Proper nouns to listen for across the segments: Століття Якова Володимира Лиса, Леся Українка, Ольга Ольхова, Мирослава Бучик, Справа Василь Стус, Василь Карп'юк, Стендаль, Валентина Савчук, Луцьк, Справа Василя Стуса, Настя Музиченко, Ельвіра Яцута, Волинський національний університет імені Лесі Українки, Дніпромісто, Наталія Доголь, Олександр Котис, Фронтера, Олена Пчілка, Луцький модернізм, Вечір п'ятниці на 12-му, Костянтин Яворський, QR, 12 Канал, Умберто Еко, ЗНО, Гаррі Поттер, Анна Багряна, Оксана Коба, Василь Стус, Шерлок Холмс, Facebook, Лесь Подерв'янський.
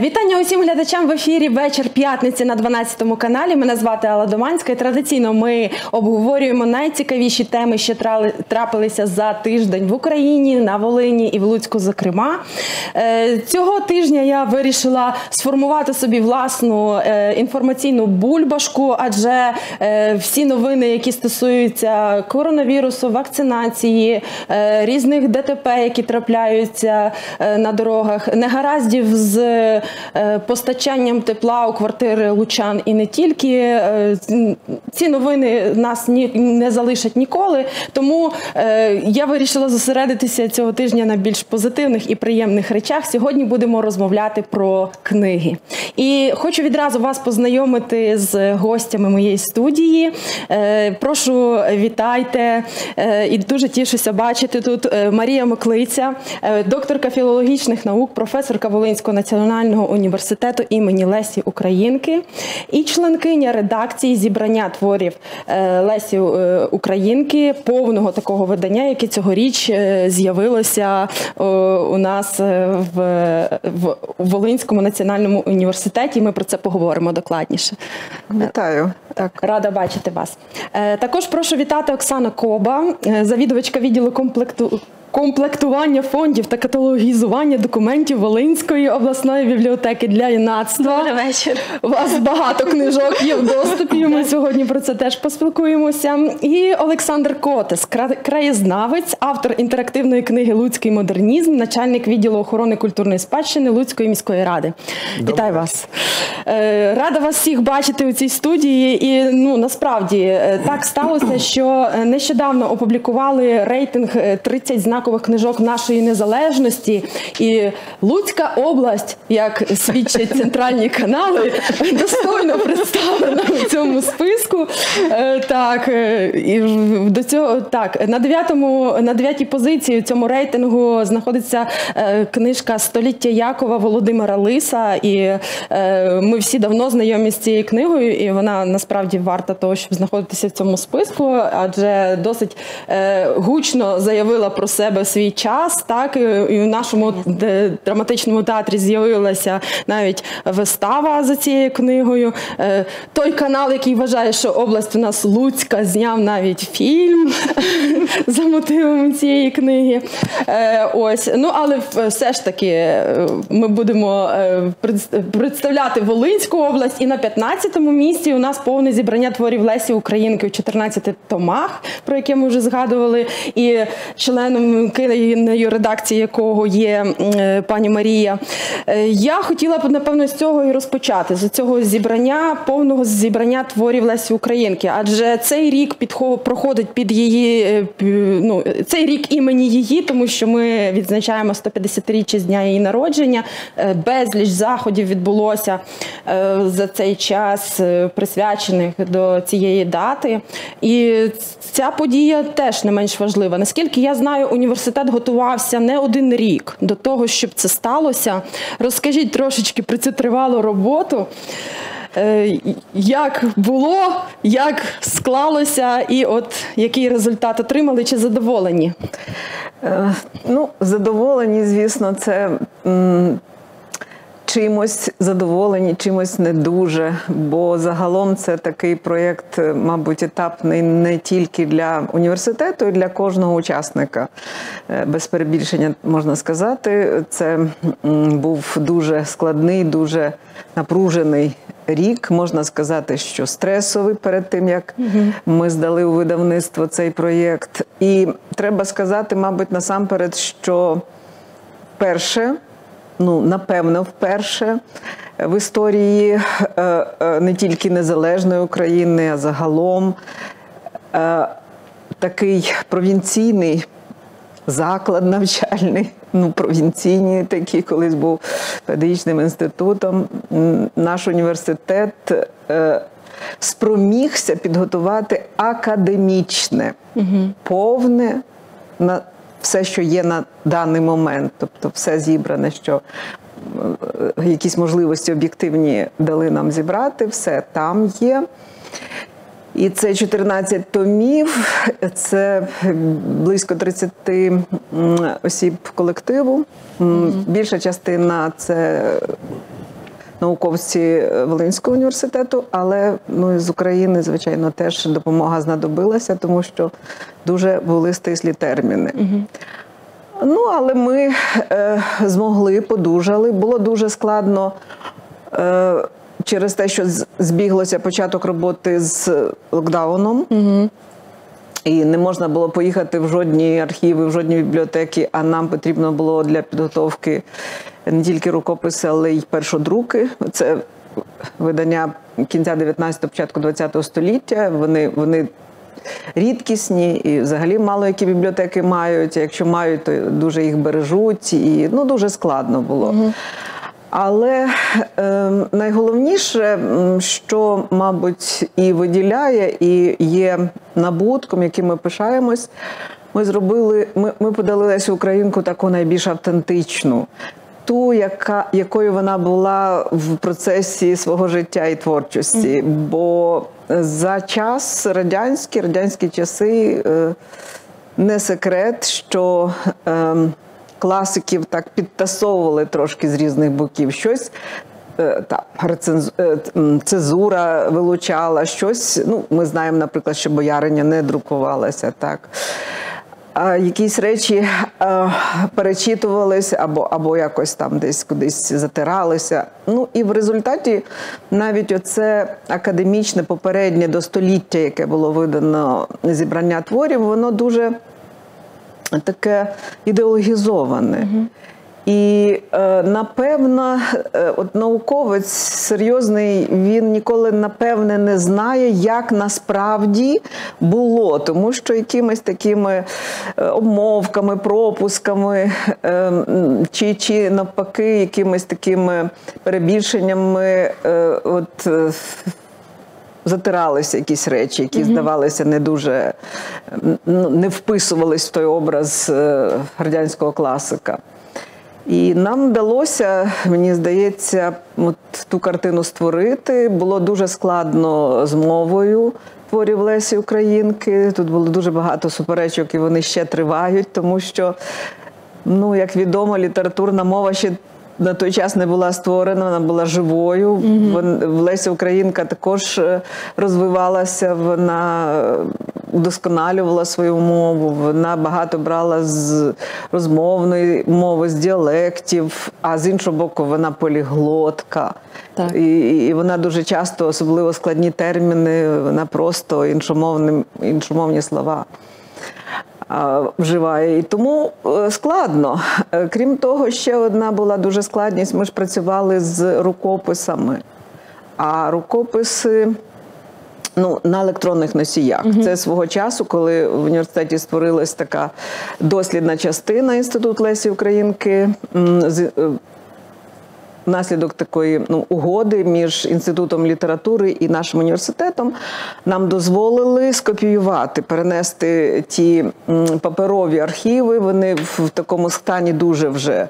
Вітання усім глядачам в ефірі «Вечір п'ятниці» на 12 каналі. Мене звати Алла Доманська і традиційно ми обговорюємо найцікавіші теми, що трапилися за тиждень в Україні, на Волині і в Луцьку, зокрема. Цього тижня я вирішила сформувати собі власну інформаційну бульбашку, адже всі новини, які стосуються коронавірусу, вакцинації, різних ДТП, які трапляються на дорогах, негараздів з постачанням тепла у квартири лучан і не тільки. Ці новини нас не залишать ніколи, тому я вирішила зосередитися цього тижня на більш позитивних і приємних речах. Сьогодні будемо розмовляти про книги. І хочу відразу вас познайомити з гостями моєї студії. Прошу, вітайте. І дуже тішуся бачити тут Марія Моклиця, докторка філологічних наук, професорка Волинського національного університету імені Лесі Українки і членкиня редакції зібрання творів Лесі Українки, повного такого видання, яке цьогоріч з'явилося у нас в Волинському національному університеті. Ми про це поговоримо докладніше. Вітаю. Рада бачити вас. Також прошу вітати Оксана Коба, завідувачка відділу комплектування фондів та каталогізування документів Волинської обласної бібліотеки для юнацтва. Добрий вечір. У вас багато книжок є в доступі, ми сьогодні про це теж поспілкуємося. І Олександр Котис, краєзнавець, автор інтерактивної книги «Луцький модернізм», начальник відділу охорони культурної спадщини Луцької міської ради. Вітаю вас. Рада вас всіх бачити у цій студії. І насправді так сталося, що нещодавно опублікували рейтинг «30 знакових книжок нашої незалежності», і Луцька область, як свідчать центральні канали, достойно представлена в цьому списку. На 9-й позиції у цьому рейтингу знаходиться книжка «Століття Якова Володимира Лиса», і ми всі давно знайомі з цією книгою, і вона насправді варта того, щоб знаходитися в цьому списку, адже досить гучно заявила про себе в свій час, так, і в нашому драматичному театрі з'явилася навіть вистава за цією книгою. Той канал, який вважає, що область у нас Луцька, зняв навіть фільм за мотивами цієї книги. Але все ж таки ми будемо представляти Волинську область, і на 15-му місці у нас повне зібрання творів Лесі Українки у 14 томах, про яке ми вже згадували, і членом редакції якого є пані Марія. Я хотіла б, напевно, з цього і розпочати, з цього зібрання, повного зібрання творів Лесі Українки, адже цей рік проходить під її, цей рік імені її, тому що ми відзначаємо 150-річчя з дня її народження. Безліч заходів відбулося за цей час, присвячених до цієї дати. І ця подія теж не менш важлива. Наскільки я знаю, університет готувався не один рік до того, щоб це сталося. Розкажіть трошечки про цю тривалу роботу. Як було, як склалося і який результат отримали, чи задоволені? Задоволені, звісно, це чимось задоволені, чимось не дуже, бо загалом це такий проєкт, мабуть, етапний не тільки для університету, а й для кожного учасника. Без перебільшення можна сказати, це був дуже складний, дуже напружений рік, можна сказати, що стресовий перед тим, як ми здали у видавництво цей проєкт. І треба сказати, мабуть, насамперед, що перше, напевно, вперше в історії не тільки незалежної України, а загалом такий провінційний заклад навчальний, провінційний такий, колись був педагогічним інститутом, наш університет спромігся підготувати академічне, повне навчання, все, що є на даний момент, тобто все зібране, що якісь можливості об'єктивні дали нам зібрати, все там є. І це 14 томів, це близько 30 осіб колективу, більша частина – це науковці Волинського університету, але з України, звичайно, теж допомога знадобилася, тому що дуже були стислі терміни. Але ми змогли, подужали. Було дуже складно через те, що збіглося початок роботи з локдауном. І не можна було поїхати в жодні архіви, в жодні бібліотеки, а нам потрібно було для підготовки не тільки рукописи, але й першодруки. Це видання кінця 19-го, початку 20-го століття. Вони рідкісні і взагалі мало які бібліотеки мають. Якщо мають, то дуже їх бережуть. І, дуже складно було. Але найголовніше, що, мабуть, і виділяє, і є набутком, яким ми пишаємось, ми подали Лесю Українку таку найбільш автентичну, ту, якою вона була в процесі свого життя і творчості. Бо за час радянські часи, не секрет, що класиків так підтасовували трошки з різних боків. Щось цензура вилучала, щось, ми знаємо, наприклад, що «Бояриня» не друкувалася, так. Якісь речі перечитувалися або якось там десь кудись затиралися. І в результаті навіть оце академічне попереднє до століття, яке було видано зібрання творів, воно дуже таке ідеологізоване. І, напевно, науковець серйозний, він ніколи, напевне, не знає, як насправді було. Тому що якимись такими обмовками, пропусками, чи навпаки, якимись такими перебільшеннями, затиралися якісь речі, які, здавалося, не дуже, не вписувались в той образ радянського класика. І нам вдалося, мені здається, ту картину створити. Було дуже складно з мовою творів Лесі Українки. Тут було дуже багато суперечок, і вони ще тривають, тому що, як відомо, літературна мова ще на той час не була створена, вона була живою. Леся Українка також розвивалася, вона удосконалювала свою мову, вона багато брала з розмовної мови, з діалектів, а з іншого боку вона поліглотка. І вона дуже часто, особливо складні терміни, вона просто іншомовні слова вживає. І тому складно. Крім того, ще одна була дуже складність. Ми ж працювали з рукописами. А рукописи на електронних носіях. Це свого часу, коли в університеті створилась така дослідна частина Інститут Лесі Українки. Внаслідок такої угоди між Інститутом літератури і нашим університетом нам дозволили скопіювати, перенести ті паперові архіви. Вони в такому стані дуже вже,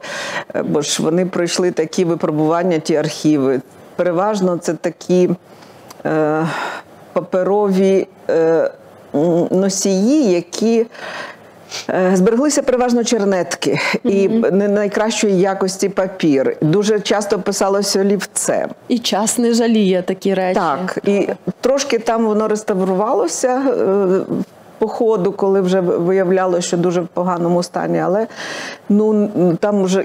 бо ж вони пройшли такі випробування, ті архіви. Переважно це такі паперові носії, які... Збереглися переважно чернетки і не найкращої якості папір. Дуже часто писалося олівцем. І час не жаліє такі речі. Так, і трошки там воно реставрувалося по ходу, коли вже виявлялося, що дуже в поганому стані. Але там вже,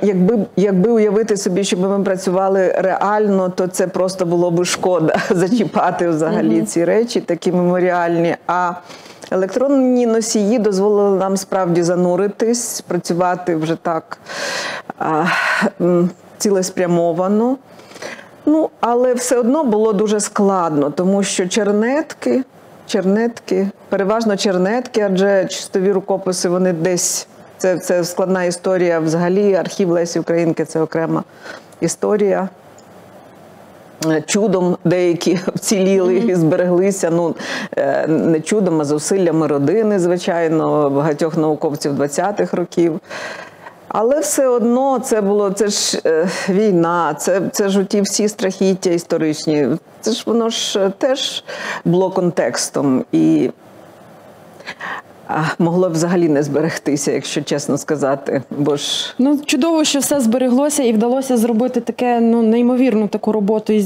якби уявити собі, щоб ми працювали реально, то це просто було б шкода зачіпати взагалі ці речі, такі меморіальні. А електронні носії дозволили нам справді зануритись, працювати вже так цілеспрямовано. Але все одно було дуже складно, тому що переважно чернетки, адже чистові рукописи, вони десь, це складна історія взагалі, архів Лесі Українки – це окрема історія. Чудом деякі вціліли і збереглися, не чудом, а зусиллями родини, звичайно, багатьох науковців 20-х років. Але все одно це було, це ж війна, це ж оті всі страхіття історичні, це ж воно ж теж було контекстом. могло б взагалі не зберегтися, якщо чесно сказати. Бо ж... Ну, чудово, що все збереглося і вдалося зробити таке, ну, неймовірну таку роботу і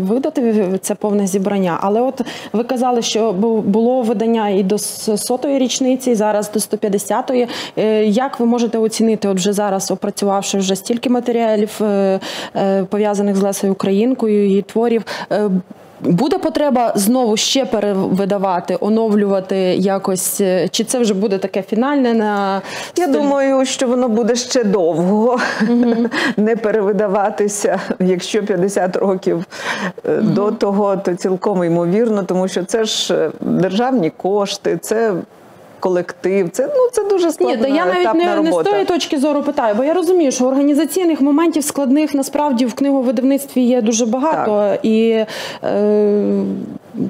видати це повне зібрання. Але от ви казали, що було видання і до 100-ї річниці, і зараз до 150-ї. Як ви можете оцінити, от вже зараз, опрацювавши вже стільки матеріалів, пов'язаних з Лесею Українкою, її творів, буде потреба знову ще перевидавати, оновлювати якось? Чи це вже буде таке фінальне? Я думаю, що воно буде ще довго не перевидаватися. Якщо 50 років до того, то цілком ймовірно, тому що це ж державні кошти, це... колектив. Це, ну, це дуже складна етапна робота. Я навіть не з тої точки зору питаю, бо я розумію, що організаційних моментів складних насправді в книговидавництві є дуже багато. Так. І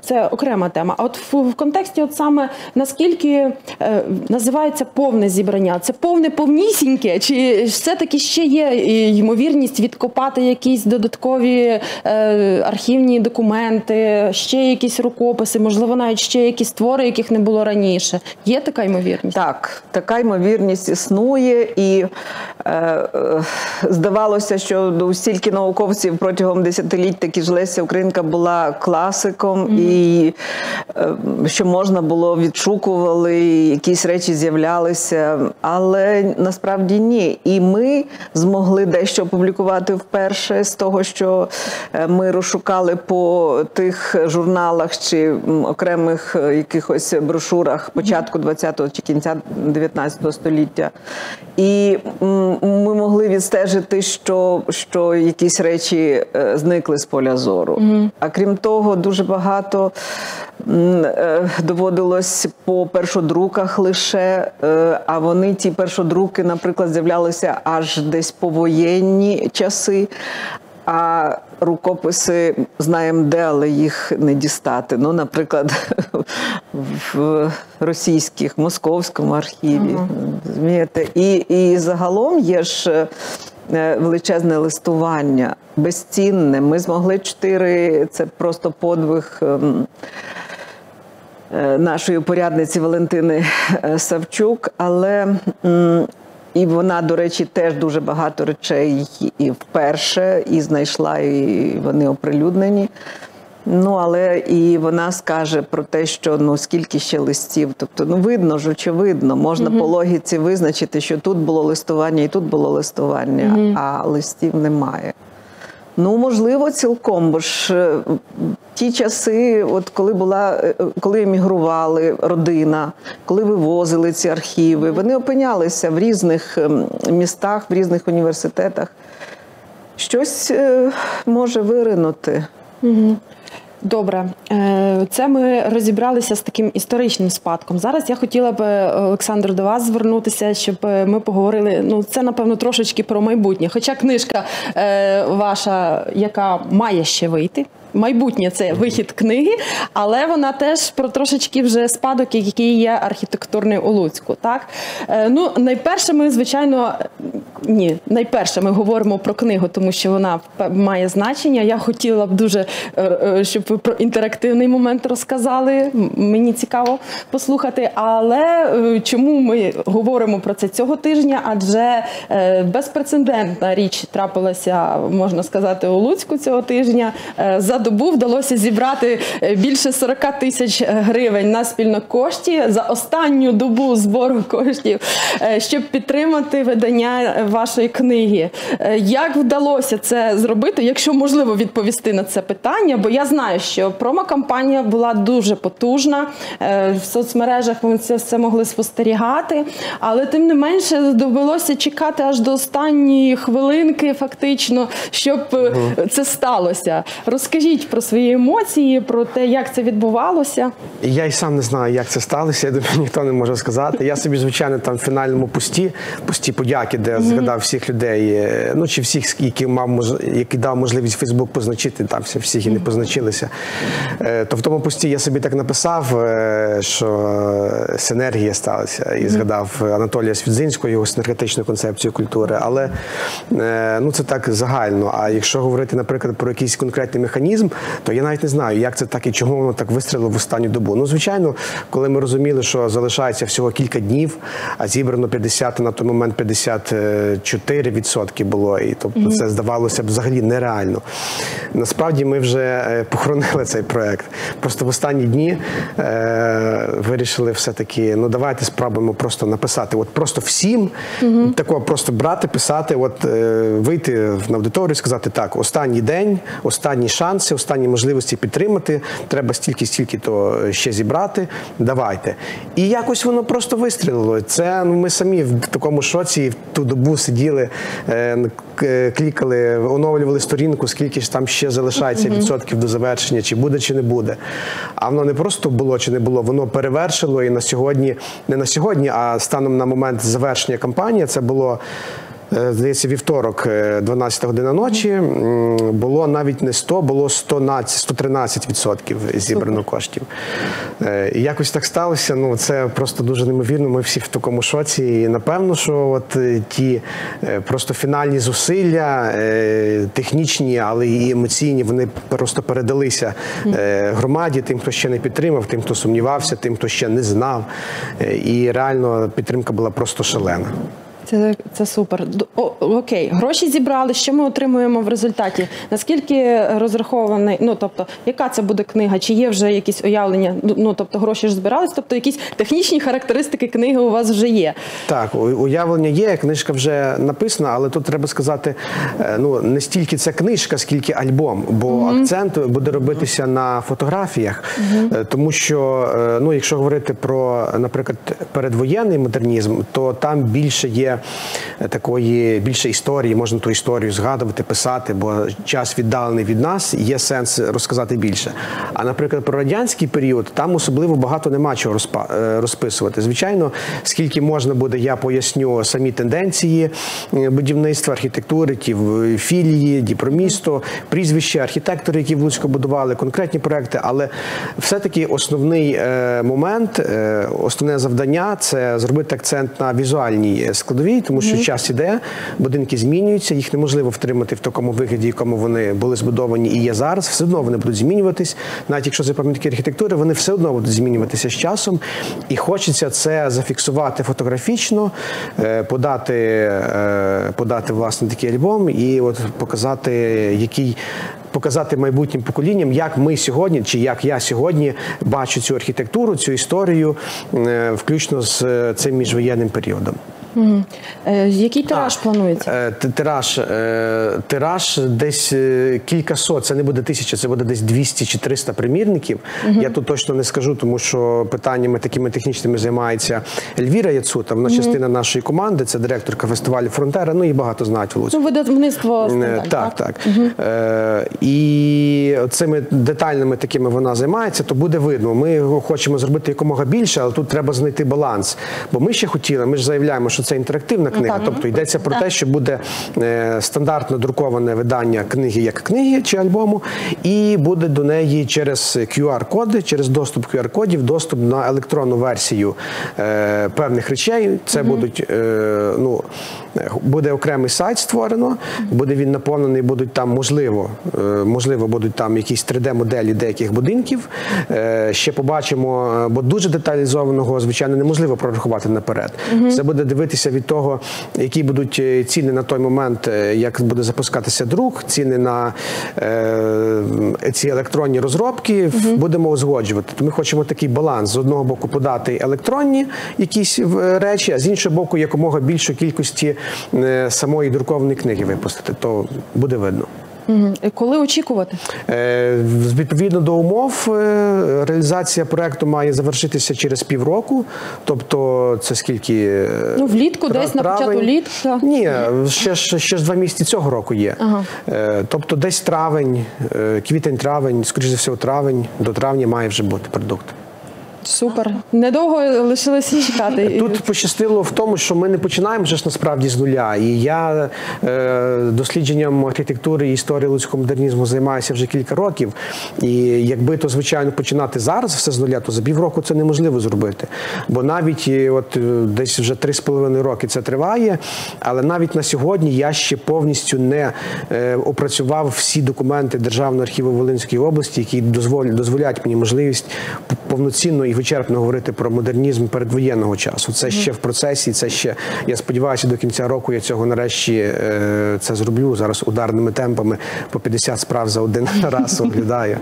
це окрема тема. А от в контексті от саме, наскільки називається повне зібрання? Це повне-повнісіньке? Чи все-таки ще є ймовірність відкопати якісь додаткові архівні документи, ще якісь рукописи, можливо, навіть ще якісь твори, яких не було раніше? Є така ймовірність? Так, така ймовірність існує, і здавалося, що стільки науковців протягом десятиліть таки ж Леся Українка була класиком, і що можна було, відшукували, якісь речі з'являлися, але насправді ні. І ми змогли дещо опублікувати вперше з того, що ми розшукали по тих журналах чи окремих якихось брошурах початку 20-го чи кінця 19-го століття. І ми могли відстежити, що якісь речі зникли з поля зору. А крім того, дуже багато доводилось по першодруках лише, а вони, ті першодруки, наприклад, з'являлися аж десь повоєнні часи, а рукописи знаємо де, але їх не дістати. Ну, наприклад, в російських, московському архіві. Розумієте? І загалом є ж величезне листування, безцінне. Ми змогли 4, це просто подвиг нашої порядниці Валентини Савчук, але... І вона, до речі, теж дуже багато речей і вперше, і знайшла, і вони оприлюднені. Ну, але і вона скаже про те, що, ну, скільки ще листів. Тобто, ну, видно ж, очевидно, можна по логіці визначити, що тут було листування і тут було листування, а листів немає. Ну, можливо, цілком, бо ж ті часи, от коли емігрували родина, коли вивозили ці архіви, вони опинялися в різних містах, в різних університетах. Щось може виринути. Добре, це ми розібралися з таким історичним спадком. Зараз я хотіла б, Олександр, до вас звернутися, щоб ми поговорили, ну, це, напевно, трошечки про майбутнє. Хоча книжка ваша, яка має ще вийти, майбутнє – це вихід книги, але вона теж про трошечки вже спадок, який є архітектурний у Луцьку, так? Ну, найперше ми, звичайно, ні, найперше ми говоримо про книгу, тому що вона має значення. Я хотіла б дуже, щоб ви про інтерактивний момент розказали, мені цікаво послухати, але чому ми говоримо про це цього тижня, адже безпрецедентна річ трапилася, можна сказати, у Луцьку цього тижня. За добу вдалося зібрати більше 40 тисяч гривень на спільнокошті за останню добу збору коштів, щоб підтримати видання вашої книги. Як вдалося це зробити, якщо можливо відповісти на це питання? Бо я знаю, що промокампанія була дуже потужна, в соцмережах ми це все могли спостерігати, але тим не менше довелося чекати аж до останньої хвилинки фактично, щоб це сталося. Скажіть про свої емоції, про те, як це відбувалося. Я й сам не знаю, як це сталося, я думаю, ніхто не може сказати. Я собі, звичайно, там в фінальному пості подяки, де розглядав всіх людей, ну чи всіх, які дав можливість Фейсбук позначити, там всіх і не позначилися. То в тому пості я собі так написав, що синергія сталася, і згадав Анатолія Свідзинського, його синергетичну концепцію культури, але ну це так загально. А якщо говорити, наприклад, про якийсь конкретний механізм, то я навіть не знаю, як це так і чому воно так вистрілило в останню добу. Ну, звичайно, коли ми розуміли, що залишається всього кілька днів, а зібрано 50, на той момент 54% було, і тобто це здавалося б взагалі нереально. Насправді ми вже похоронили цей проект. Просто в останні дні вирішили все-таки, ну давайте спробуємо просто написати, от просто всім, такого просто брати, писати, от вийти на аудиторію і сказати так, останній день, останні шанси, останні можливості підтримати, треба стільки-то ще зібрати, давайте. І якось воно просто вистрілило. Це ми самі в такому шоці, в ту добу сиділи, клікали, оновлювали сторінку, скільки ж там ще залишається відсотків до завершення, чи буде, чи не буде. А воно не просто було, чи не було, воно перевершило, і на сьогодні, не на сьогодні, а станом на момент завершення кампанії, це було, здається, вівторок, 12 година ночі, було навіть не 100, було 113% зібрано коштів. І якось так сталося, ну це просто дуже неймовірно, ми всі в такому шоці. І напевно, що от ті просто фінальні зусилля, технічні, але і емоційні, вони просто передалися громаді, тим, хто ще не підтримав, тим, хто сумнівався, тим, хто ще не знав. І реально підтримка була просто шалена. Це супер. Окей, гроші зібрали, що ми отримуємо в результаті? Наскільки розрахований, ну, тобто, яка це буде книга? Чи є вже якісь уявлення, ну, тобто, гроші ж збирались, тобто, якісь технічні характеристики книги у вас вже є? Так, уявлення є, книжка вже написана, але тут треба сказати, ну, не стільки це книжка, скільки альбом, бо акцент буде робитися на фотографіях, тому що, ну, якщо говорити про, наприклад, передвоєнний модернізм, то там більше є такої більше історії, можна ту історію згадувати, писати, бо час віддалений від нас, є сенс розказати більше. А, наприклад, про радянський період, там особливо багато нема чого розписувати. Звичайно, скільки можна буде, я поясню самі тенденції будівництва, архітектури, ті філії, Дніпромісто, прізвища, архітектори, які в Луцьку будували, конкретні проекти, але все-таки основний момент, основне завдання – це зробити акцент на візуальній складовій, тому що час іде, будинки змінюються, їх неможливо втримати в такому вигляді, якому вони були збудовані і є зараз, все одно вони будуть змінюватись, навіть якщо це пам'ятки архітектури, вони все одно будуть змінюватися з часом, і хочеться це зафіксувати фотографічно, подати власне такий альбом і от показати, який показати майбутнім поколінням, як ми сьогодні, чи як я сьогодні бачу цю архітектуру, цю історію, включно з цим міжвоєнним періодом. Який тираж планується? Тираж десь кількасот, це не буде 1000, це буде десь 200 чи 300 примірників. Я тут точно не скажу, тому що питаннями такими технічними займається Ельвіра Яцута, вона частина нашої команди, це директорка фестивалю «Фронтера», ну і багато знають в Луцьку. Ну, видавництво стендаль, так? Так, так. І цими детальними такими вона займається, то буде видно. Ми хочемо зробити якомога більше, але тут треба знайти баланс. Бо ми ще хотіли, ми ж заявляємо, що це інтерактивна книга, тобто йдеться про те, що буде стандартно друковане видання книги як книги чи альбому, і буде до неї через QR-коди, через доступ QR-кодів, доступ на електронну версію певних речей. Це будуть, ну, буде окремий сайт створено, буде він наповнений, будуть там, можливо, будуть там якісь 3D-моделі деяких будинків. Ще побачимо, бо дуже деталізованого, звичайно, неможливо прорахувати наперед. Це буде дивитися від того, які будуть ціни на той момент, як буде запускатися друк, ціни на ці електронні розробки, будемо узгоджувати. Ми хочемо такий баланс. З одного боку подати електронні якісь речі, а з іншого боку якомога більшу кількості самої друкованої книги випустити. То буде видно. Коли очікувати? Відповідно до умов, реалізація проєкту має завершитися через півроку. Тобто, це скільки? Ну, влітку, десь на початку літа? Ні, ще ж 2 місяці цього року є. Тобто, десь травень, квітень-травень, скоріш за все, травень, до травня має вже бути продукт. Супер. Недовго лишилося чекати. Тут пощастило в тому, що ми не починаємо вже ж насправді з нуля. І я дослідженням архітектури і історії луцького модернізму займаюся вже кілька років. І якби то, звичайно, починати зараз все з нуля, то за півроку це неможливо зробити. Бо навіть от десь вже 3,5 роки це триває, але навіть на сьогодні я ще повністю не опрацював всі документи Державного архіву Волинської області, які дозволяють мені можливість повноцінно і вичерпно говорити про модернізм передвоєнного часу. Це ще в процесі, це ще, я сподіваюся, до кінця року я цього нарешті це зроблю. Зараз ударними темпами по 50 справ за один раз оглядаю.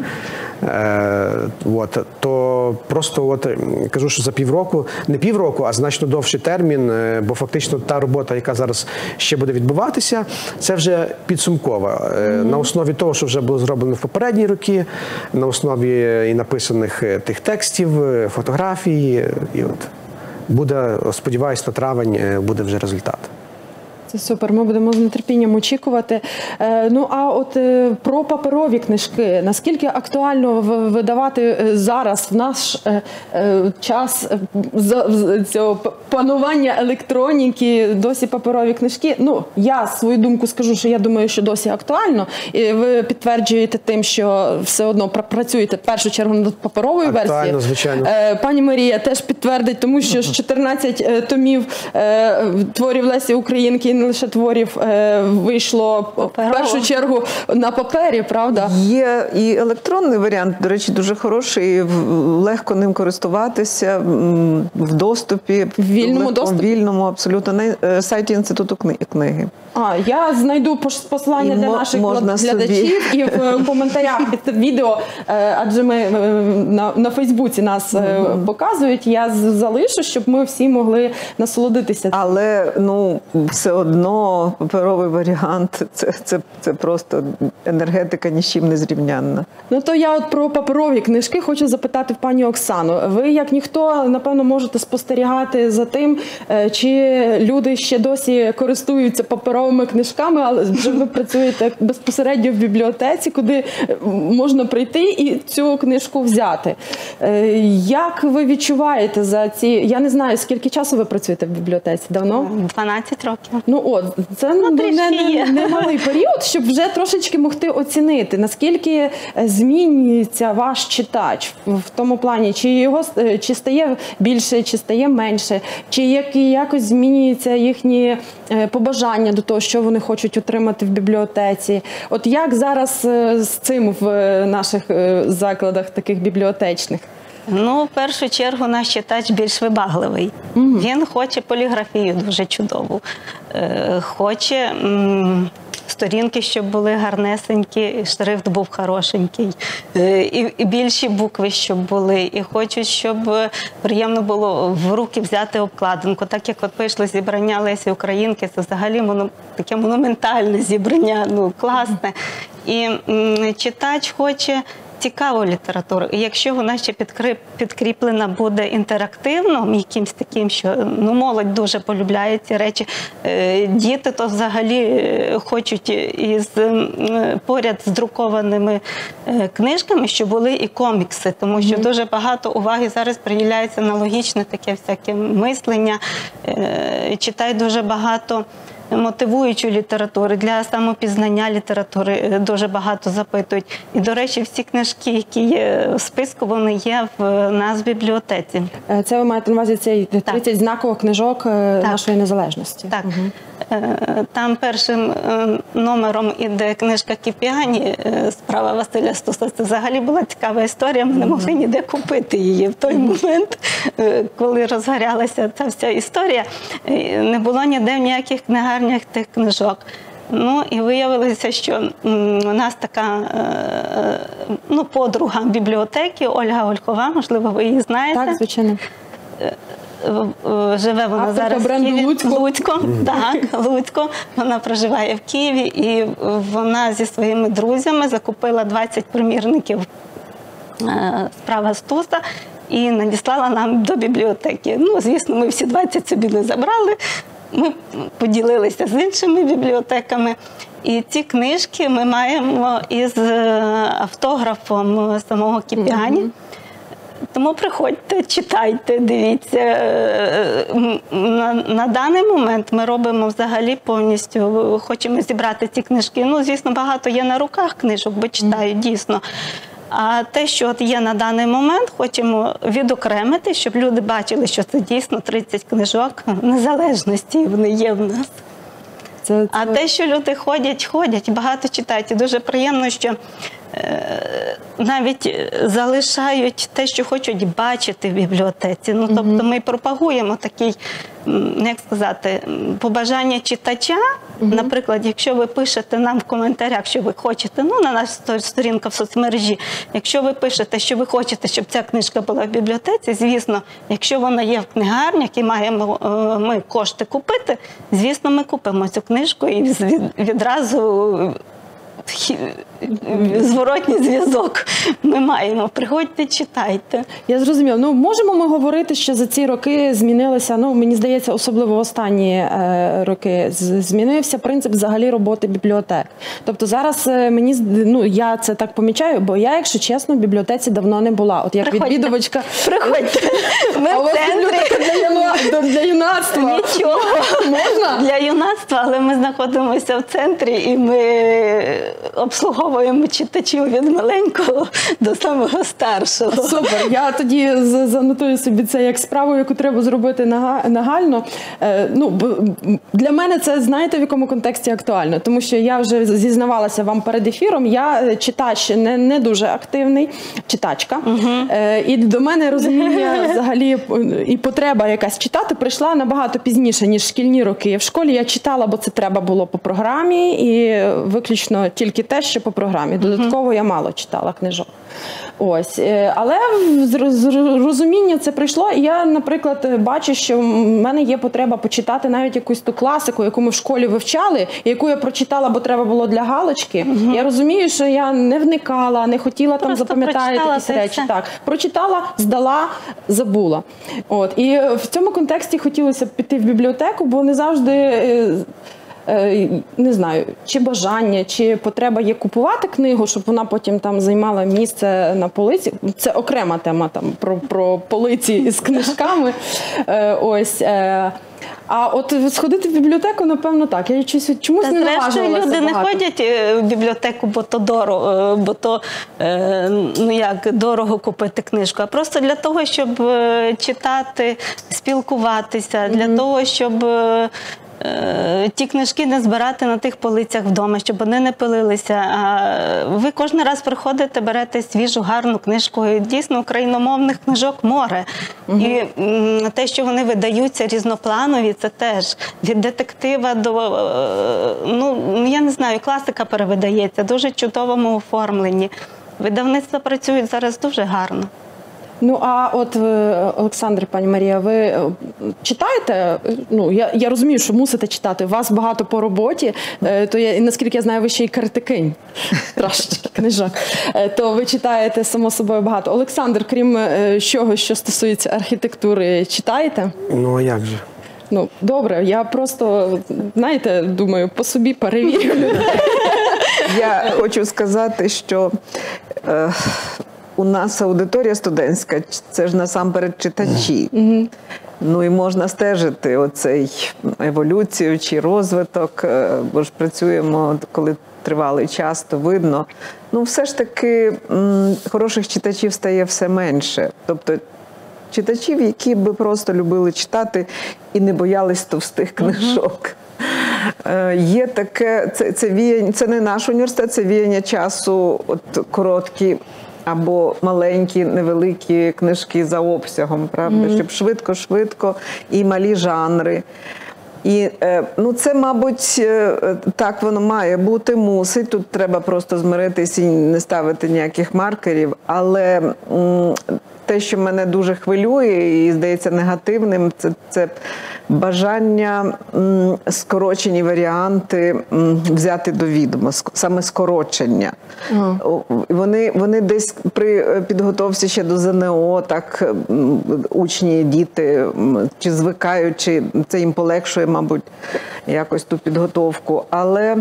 То просто кажу, що за півроку, не півроку, а значно довший термін, бо фактично та робота, яка зараз ще буде відбуватися, це вже підсумкова. На основі того, що вже було зроблено в попередні роки, на основі і написаних тих текстів, фотографій, і буде, сподіваюся, на травень буде вже результат. Це супер, ми будемо з нетерпінням очікувати. Ну а от про паперові книжки. Наскільки актуально видавати зараз в наш час цього панування електроніки досі паперові книжки? Ну, я свою думку скажу, що я думаю, що досі актуально. І ви підтверджуєте тим, що все одно працюєте в першу чергу над паперовою версією. Актуально, звичайно. Пані Марія теж підтвердить, тому що 14 томів творів Лесі Українки не лише творів вийшло в першу чергу на папері, правда? Є і електронний варіант, до речі, дуже хороший, легко ним користуватися, в доступі. В вільному доступі? В вільному, абсолютно, на сайті Інституту книги. Я знайду посилання для наших глядачів і в коментарях під відео, адже ми на Фейсбуці нас показують, я залишу, щоб ми всі могли насолодитися. Але, все одно паперовий варіант – це просто енергетика ні з чим не зрівнянна. Ну то я про паперові книжки хочу запитати в пані Оксану. Ви, як ніхто, напевно, можете спостерігати за тим, чи люди ще досі користуються паперовими книжками, але вже ви працюєте безпосередньо в бібліотеці, куди можна прийти і цю книжку взяти. Як ви відчуваєте за ці… Я не знаю, скільки часу ви працюєте в бібліотеці? Давно? 12 років. Ну от, це немалий період, щоб вже трошечки могти оцінити, наскільки змінюється ваш читач в тому плані, чи стає більше, чи стає менше, чи якось змінюються їхні побажання до того, що вони хочуть отримати в бібліотеці. От як зараз з цим в наших закладах таких бібліотечних? Ну, в першу чергу, наш читач більш вибагливий. Він хоче поліграфію дуже чудову, хоче сторінки, щоб були гарнесенькі, шрифт був хорошенький, і більші букви, щоб були, і хочуть, щоб приємно було в руки взяти обкладинку. Так як вийшло зібрання Лесі Українки, це взагалі таке монументальне зібрання, класне. І читач хоче цікаву літературу. І якщо вона ще підкріплена буде інтерактивно, якимось таким, що молодь дуже полюбляє ці речі, діти то взагалі хочуть поряд з друкованими книжками, що були і комікси, тому що дуже багато уваги зараз приділяється на логічне таке всяке мислення. Читай дуже багато мотивуючу літературу, для самопізнання літератури дуже багато запитують. І, до речі, всі книжки, які є в списку, вони є в нас в бібліотеці. Це ви маєте на увазі цей 30 знакових книжок нашої незалежності? Так. Там першим номером іде книжка «Кіпіані» «Справа Василя Стуса». Це взагалі була цікава історія, ми не могли ніде купити її в той момент, коли розгорялася ця вся історія. Не було ніде в ніяких книгарнях тих книжок. Ну і виявилося, що у нас така подруга бібліотеки Ольга Ольхова, можливо, ви її знаєте. Так, звичайно. Живе вона зараз в Києві, Луцько, вона проживає в Києві, і вона зі своїми друзями закупила 20 примірників «Справа Стуса» і надіслала нам до бібліотеки. Ну, звісно, ми всі 20 собі не забрали, ми поділилися з іншими бібліотеками. І ці книжки ми маємо із автографом самого Кіпіані. Тому приходьте, читайте, дивіться. На даний момент ми робимо взагалі повністю, хочемо зібрати ці книжки. Ну, звісно, багато є на руках книжок, бо читають дійсно. А те, що є на даний момент, хочемо відокремити, щоб люди бачили, що це дійсно 30 книжок незалежності, вони є в нас. А те, що люди ходять, багато читають. І дуже приємно, що навіть залишають те, що хочуть бачити в бібліотеці. Ну, тобто ми пропагуємо такий, як сказати, побажання читача. Наприклад, якщо ви пишете нам в коментарях, що ви хочете, ну, на нашій сторінці в соцмережі, якщо ви пишете, що ви хочете, щоб ця книжка була в бібліотеці, звісно, якщо вона є в книгарнях і маємо ми кошти купити, звісно, ми купимо цю книжку і відразу... зворотній зв'язок ми маємо. Приходьте, читайте. Я зрозуміла. Ну, можемо ми говорити, що за ці роки змінилися, ну, мені здається, особливо останні роки, змінився принцип взагалі роботи бібліотек. Тобто зараз мені, ну, я це так помічаю, бо я, якщо чесно, в бібліотеці давно не була. От як відвідувачка. Приходьте. Ми в центрі. Для юнацтва. Нічого. Можна? Для юнацтва, але ми знаходимося в центрі і ми обслуговуємо читачів від маленького до самого старшого. Супер, я тоді занотую собі це як справу, яку треба зробити нагально. Ну, для мене це, знаєте, в якому контексті актуально, тому що я вже зізнавалася вам перед ефіром, я читач не дуже активний, читачка, і до мене розуміння взагалі і потреба якась читати прийшла набагато пізніше, ніж шкільні роки. В школі я читала, бо це треба було по програмі, і виключно тільки те, що по програмі. Додатково я мало читала книжок. Ось. Але розуміння це прийшло, і я, наприклад, бачу, що в мене є потреба почитати навіть якусь ту класику, яку ми в школі вивчали, яку я прочитала, бо треба було для галочки. Я розумію, що я не вникала, не хотіла там запам'ятати якісь речі. Так. Прочитала, здала, забула. От. І в цьому контексті хотілося піти в бібліотеку, бо не завжди... не знаю, чи бажання, чи потреба є купувати книгу, щоб вона потім там займала місце на полиці. Це окрема тема там про полиці з книжками. Ось. А от сходити в бібліотеку, напевно, так. Я чомусь не наважувалася. Люди не ходять в бібліотеку, бо то дорого, бо то, ну як, дорого купити книжку, а просто для того, щоб читати, спілкуватися, для того, щоб ті книжки не збирати на тих полицях вдома, щоб вони не пилилися. Ви кожен раз приходите, берете свіжу, гарну книжку. Дійсно, україномовних книжок море. І те, що вони видаються різнопланові, це теж від детектива до, ну, я не знаю, класика перевидається, дуже чудовому оформленні. Видавництва працюють зараз дуже гарно. Ну, а от, Олександр, пані Марія, ви читаєте? Ну, я розумію, що мусите читати. У вас багато по роботі, то я, наскільки я знаю, ви ще й критикинь. Трошечки книжок. То ви читаєте, само собою, багато. Олександр, крім чого, що стосується архітектури, читаєте? Ну, а як же? Ну, добре, я просто, знаєте, думаю, по собі перевірю. Я хочу сказати, що... у нас аудиторія студентська, це ж насамперед читачі. Ну і можна стежити оцей еволюцію чи розвиток, бо ж працюємо, коли тривалий час, то видно. Ну все ж таки хороших читачів стає все менше. Тобто читачів, які би просто любили читати і не боялись товстих книжок. Є таке, це не наш університет, це віяння часу, от короткі або маленькі, невеликі книжки за обсягом, правда? Щоб швидко-швидко, і малі жанри. І, ну, це, мабуть, так воно має бути, мусить. Тут треба просто змиритись і не ставити ніяких маркерів. Але те, що мене дуже хвилює і, здається, негативним, це бажання скорочені варіанти взяти до відома, саме скорочення. Вони десь при підготовці ще до ЗНО, так учні, діти, чи звикають, чи це їм полегшує, мабуть, якось ту підготовку. Але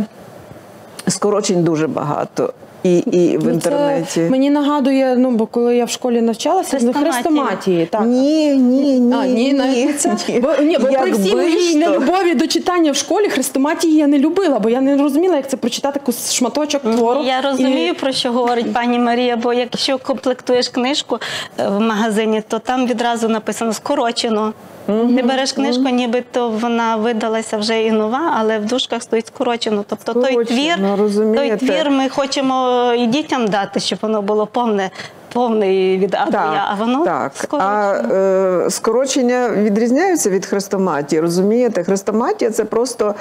скорочень дуже багато. і в інтернеті. Це мені нагадує, ну, бо коли я в школі навчалася, хрестоматії. Так. Ні, бо при всій моїй нелюбові до читання в школі хрестоматії я не любила, бо я не розуміла, як це прочитати шматочок твору. Я розумію, про що говорить пані Марія, бо якщо комплектуєш книжку в магазині, то там відразу написано скорочено. Ти береш книжку, нібито вона видалася вже і нова, але в дужках стоїть скорочено. Тобто той твір ми хочемо і дітям дати, щоб воно було повне від А до Я, а воно скорочено. Скорочення відрізняються від хрестоматії, розумієте? Хрестоматія – це просто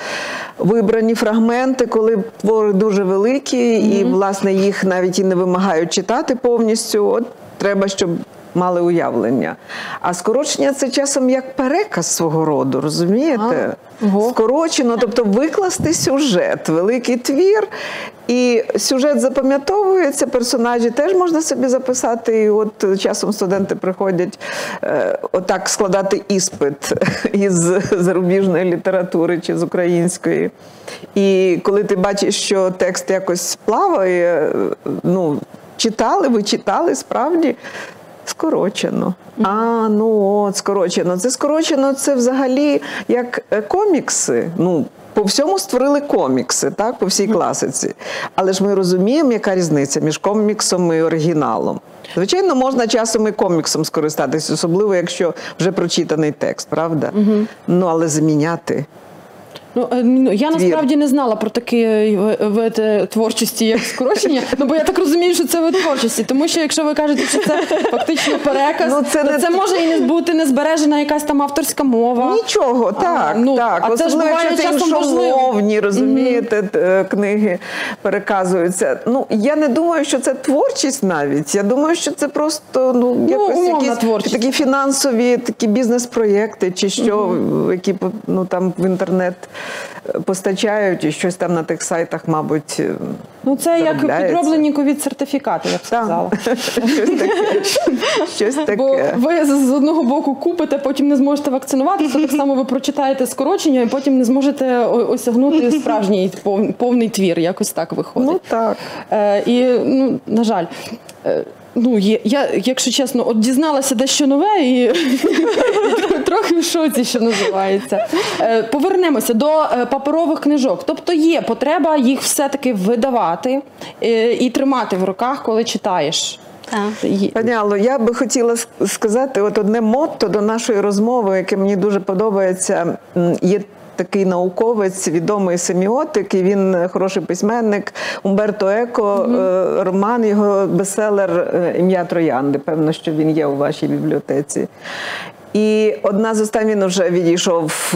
вибрані фрагменти, коли твори дуже великі, і, власне, їх навіть і не вимагають читати повністю. От треба, щоб мали уявлення. А скорочення – це часом як переказ свого роду, розумієте? Скорочено, тобто викласти сюжет, великий твір, і сюжет запам'ятовується, персонажі теж можна собі записати, і от часом студенти приходять отак складати іспит із зарубіжної літератури чи з української. І коли ти бачиш, що текст якось плаває, ну, ви читали, справді, скорочено. Скорочено. Це скорочено, це взагалі як комікси. Ну, по всьому створили комікси, так, по всій класиці. Але ж ми розуміємо, яка різниця між коміксом і оригіналом. Звичайно, можна часом і коміксом скористатись, особливо, якщо вже прочитаний текст, правда? Ну, але заміняти. Я насправді не знала про такі види творчості, як скорочення, бо я так розумію, що це вид творчості, тому що якщо ви кажете, що це фактично переказ, то це може і бути незбережена якась там авторська мова. Нічого, так. Особливо, якщо це іншомовні, розумієте, книги переказуються. Ну, я не думаю, що це творчість навіть, я думаю, що це просто, ну, якісь такі фінансові, такі бізнес-проєкти, чи що, які, ну, там в інтернет постачають і щось там на тих сайтах, мабуть, це як підроблені ковід-сертифікати, я б сказала. Щось таке. Бо ви з одного боку купите, потім не зможете вакцинуватися, так само ви прочитаєте скорочення і потім не зможете осягнути справжній повний твір, якось так виходить. Ну так. І, ну, на жаль. Ну, я, якщо чесно, от дізналася дещо нове і трохи в шоці, що називається. Повернемося до паперових книжок. Тобто є потреба їх все-таки видавати і тримати в руках, коли читаєш. Пані Алло, я би хотіла сказати одне мотто до нашої розмови, яке мені дуже подобається, є такий науковець, відомий семіотик, і він хороший письменник, Умберто Еко, роман, його бестселер «Ім'я Троянди», певно, що він є у вашій бібліотеці. І одна з останніх, він вже відійшов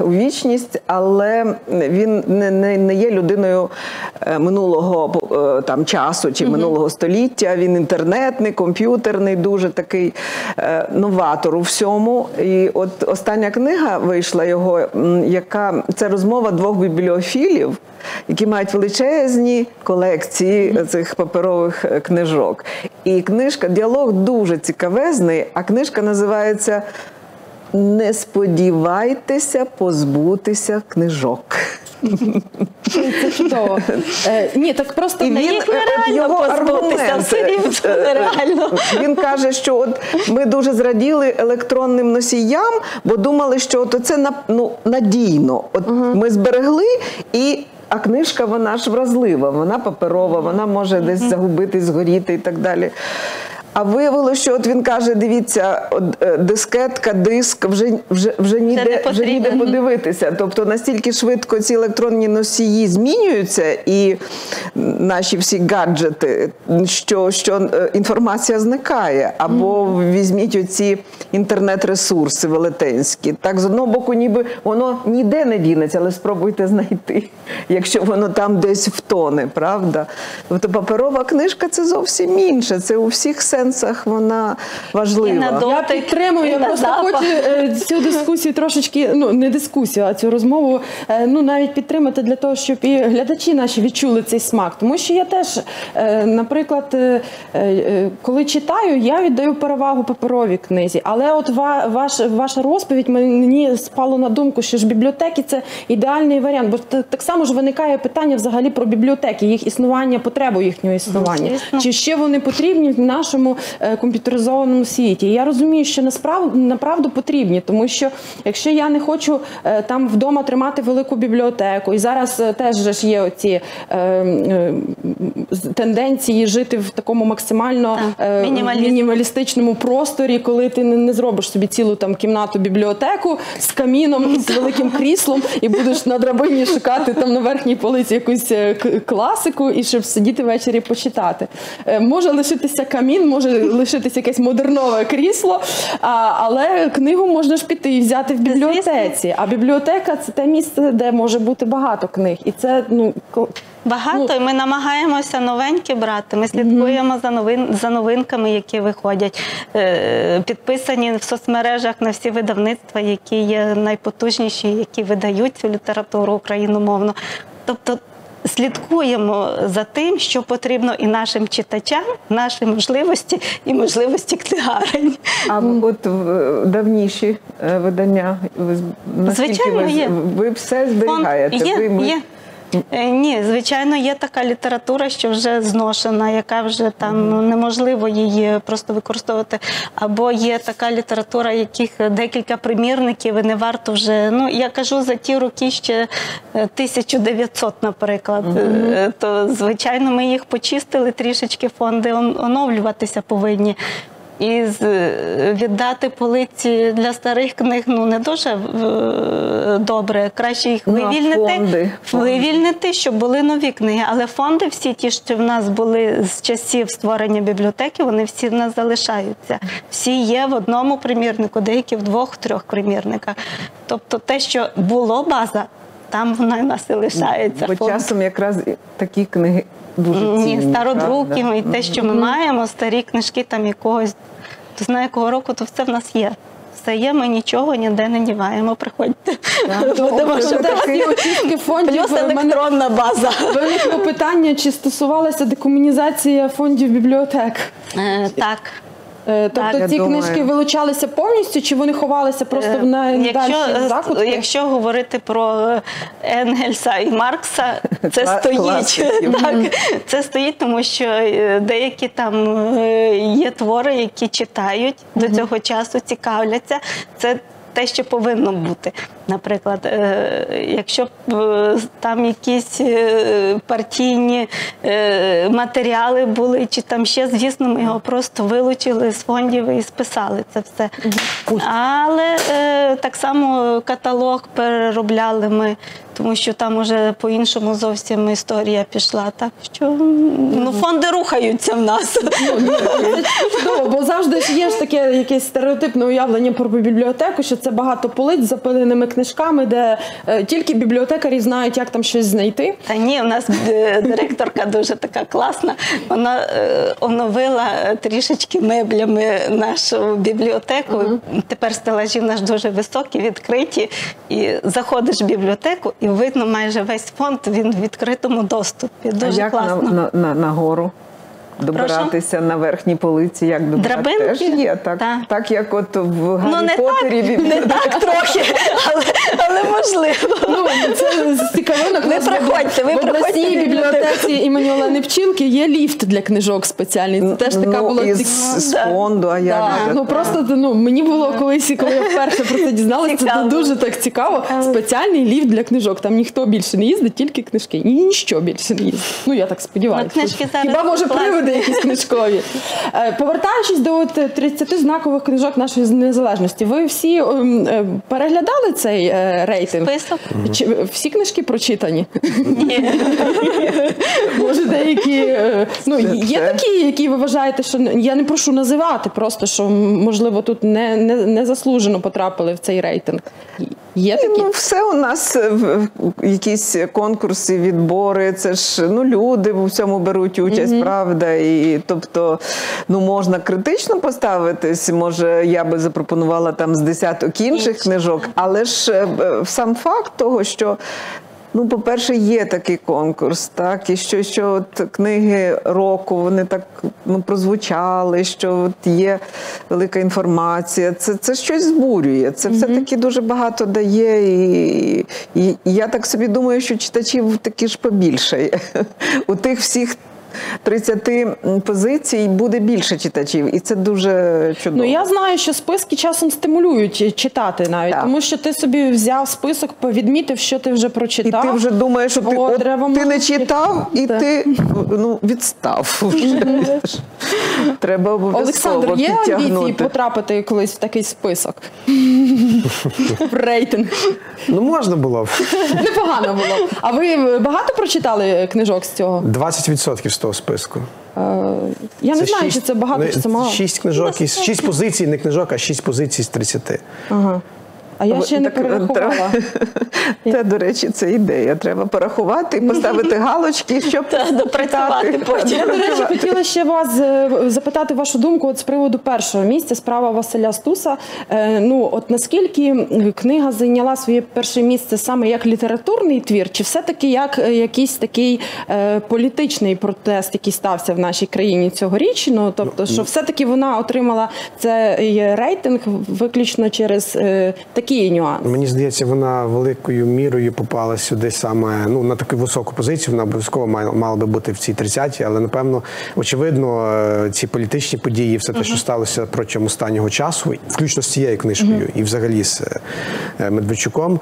у вічність, але він не є людиною минулого часу чи минулого століття. Він інтернетний, комп'ютерний, дуже такий новатор у всьому. І от остання книга вийшла його, яка – це розмова двох бібліофілів, які мають величезні колекції цих паперових книжок. І книжка, діалог дуже цікавезний, а книжка називається «Не сподівайтеся позбутися книжок». Це чудово. Ні, так просто їх нереально позбутися, все рівно нереально. Він каже, що ми дуже зраділи електронним носіям, бо думали, що це надійно. Ми зберегли і... А книжка, вона ж вразлива, вона паперова, вона може десь загубитись, згоріти і так далі. А виявилося, що він каже, дивіться, дискетка, диск, вже ніде подивитися. Тобто настільки швидко ці електронні носії змінюються і наші всі гаджети, що інформація зникає. Або візьміть оці інтернет-ресурси велетенські. Так, з одного боку, ніби воно ніде не дінеться, але спробуйте знайти, якщо воно там десь втоне, правда? Тобто паперова книжка – це зовсім інше, це у всіх сенсах сенсах вона важлива. Я підтримую, я просто хочу цю дискусію трошечки, ну не дискусію, а цю розмову, ну навіть підтримати для того, щоб і глядачі наші відчули цей смак. Тому що я теж, наприклад, коли читаю, я віддаю перевагу паперовій книзі. Але от ваша розповідь мені спало на думку, що ж бібліотеки – це ідеальний варіант. Бо так само ж виникає питання взагалі про бібліотеки, їх існування, потребу їхнього існування. Чи ще вони потрібні в нашому комп'ютеризованому світі? Я розумію, що направду потрібні, тому що якщо я не хочу там вдома тримати велику бібліотеку, і зараз теж є оці тенденції жити в такому максимально мінімалістичному просторі, коли ти не зробиш собі цілу там кімнату-бібліотеку з каміном, з великим кріслом, і будеш на драбині шукати там на верхній полиці якусь класику, і щоб сидіти ввечері почитати. Може лишитися камін, може лишитися якесь модернове крісло, але книгу можна ж піти і взяти в бібліотеці. А бібліотека – це те місце, де може бути багато книг. І це, ну... Багато, і ми намагаємося новенькі брати, ми слідкуємо за новинками, які виходять, підписані в соцмережах на всі видавництва, які є найпотужніші, які видають цю літературу україномовну. Тобто слідкуємо за тим, що потрібно і нашим читачам, наші можливості і можливості книгарень. А от давніші видання, наскільки ви все зберігаєте? Є. Ні, звичайно, є така література, що вже зношена, яка вже там неможливо її просто використовувати. Або є така література, яких декілька примірників і не варто вже... Ну, я кажу, за ті роки ще 1900, наприклад. То, звичайно, ми їх почистили трішечки, фонди оновлюватися повинні. І віддати полиці для старих книг, ну, не дуже добре. Краще їх вивільнити, щоб були нові книги. Але фонди всі ті, що в нас були з часів створення бібліотеки, вони всі в нас залишаються. Всі є в одному примірнику, деякі в двох-трьох примірниках. Тобто те, що було база, там вона в нас і лишається. Бо часом якраз такі книги... Стародруки, і те, що ми маємо, старі книжки там якогось, не знаю якого року, то все в нас є. Все є, ми нічого ніде не діваємо, приходьте. Плюс електронна база. Велике питання, чи стосувалася декомунізація фондів бібліотек? Так. Тобто ці книжки вилучалися повністю, чи вони ховалися просто на дальші закутки? Якщо говорити про Енгельса і Маркса, це стоїть. Це стоїть, тому що деякі там є твори, які читають до цього часу, цікавляться. Це те, що повинно бути. Наприклад, якщо там якісь партійні матеріали були, чи там ще, звісно, ми його просто вилучили з фондів і списали це все. Але так само каталог переробляли ми, тому що там уже по-іншому зовсім історія пішла. Так що, ну, фонди рухаються в нас. Бо завжди ж є таке якесь стереотипне уявлення про бібліотеку, що це багато полиць з запиленими книжками, де тільки бібліотекарі знають, як там щось знайти. Та ні, у нас директорка дуже така класна. Вона оновила трішечки меблями нашу бібліотеку. Тепер стелажі в нас дуже високі, відкриті. І заходиш в бібліотеку, і видно майже весь фонд, він в відкритому доступі. Дуже класно. А як нагору добиратися на верхній полиці, як добиратися? Теж є, так як от в Гаррі Поттері. Не так трохи, але можливо. Ви приходьте, ви приходьте. В обласній бібліотеці імені Олени Пчілки є ліфт для книжок спеціальний. Це теж така була... Ну, із фонду, а як? Ну, просто, ну, мені було колись, коли я вперше про це дізналася, це було дуже так цікаво. Спеціальний ліфт для книжок. Там ніхто більше не їздить, тільки книжки. І ніщо більше не їздить. Ну, я так сподіваюся. Хіба, може, привид якісь книжкові. Повертаючись до 30 знакових книжок нашої незалежності, ви всі переглядали цей рейтинг? Список. Всі книжки прочитані? Ні. Може, деякі... Ну, є такі, які ви вважаєте, що... Я не прошу називати, просто, що, можливо, тут незаслужено потрапили в цей рейтинг. Є такі? Ну, все у нас, якісь конкурси, відбори, це ж, ну, люди в усьому беруть участь, правда, і, тобто, ну, можна критично поставитись, може, я би запропонувала там з десяток інших книжок, але ж сам факт того, що, ну, по-перше, є такий конкурс, так, і що от книги року, вони так, ну, прозвучали, що от є велика інформація, це щось збурює, це все-таки дуже багато дає, і я так собі думаю, що читачів таки ж побільшає. У тих всіх 30 позицій буде більше читачів, і це дуже чудово. Ну, я знаю, що списки часом стимулюють читати навіть, тому що ти собі взяв список, відмітив, що ти вже прочитав. І ти вже думаєш, що ти не читав, і ти відстав. Треба обов'язково підтягнути. Олександр, є амбіції потрапити колись в такий список? В рейтинг? Ну, можна було б. Непогано було б. А ви багато прочитали книжок з цього? 20% з того списку. Я не знаю, чи це багато, чи це мало. 6 книжок, 6 позицій, не книжок, а 6 позицій з 30. Ага. А я ще не перерахувала. Це, до речі, це ідея. Треба порахувати і поставити галочки, щоб допрацювати потім. Я, до речі, хотіла ще вас запитати вашу думку з приводу першого місця, справа Василя Стуса. Ну, от наскільки книга зайняла своє перше місце саме як літературний твір, чи все-таки як якийсь такий політичний протест, який стався в нашій країні цьогоріч? Ну, тобто, що все-таки вона отримала цей рейтинг виключно через такі нюанси. Мені здається, вона великою мірою попала сюди саме, ну, на таку високу позицію, вона обов'язково мала би бути в цій 30-ті, але, напевно, очевидно, ці політичні події, все те, що сталося протягом останнього часу, включно з цією книжкою і взагалі з Медведчуком,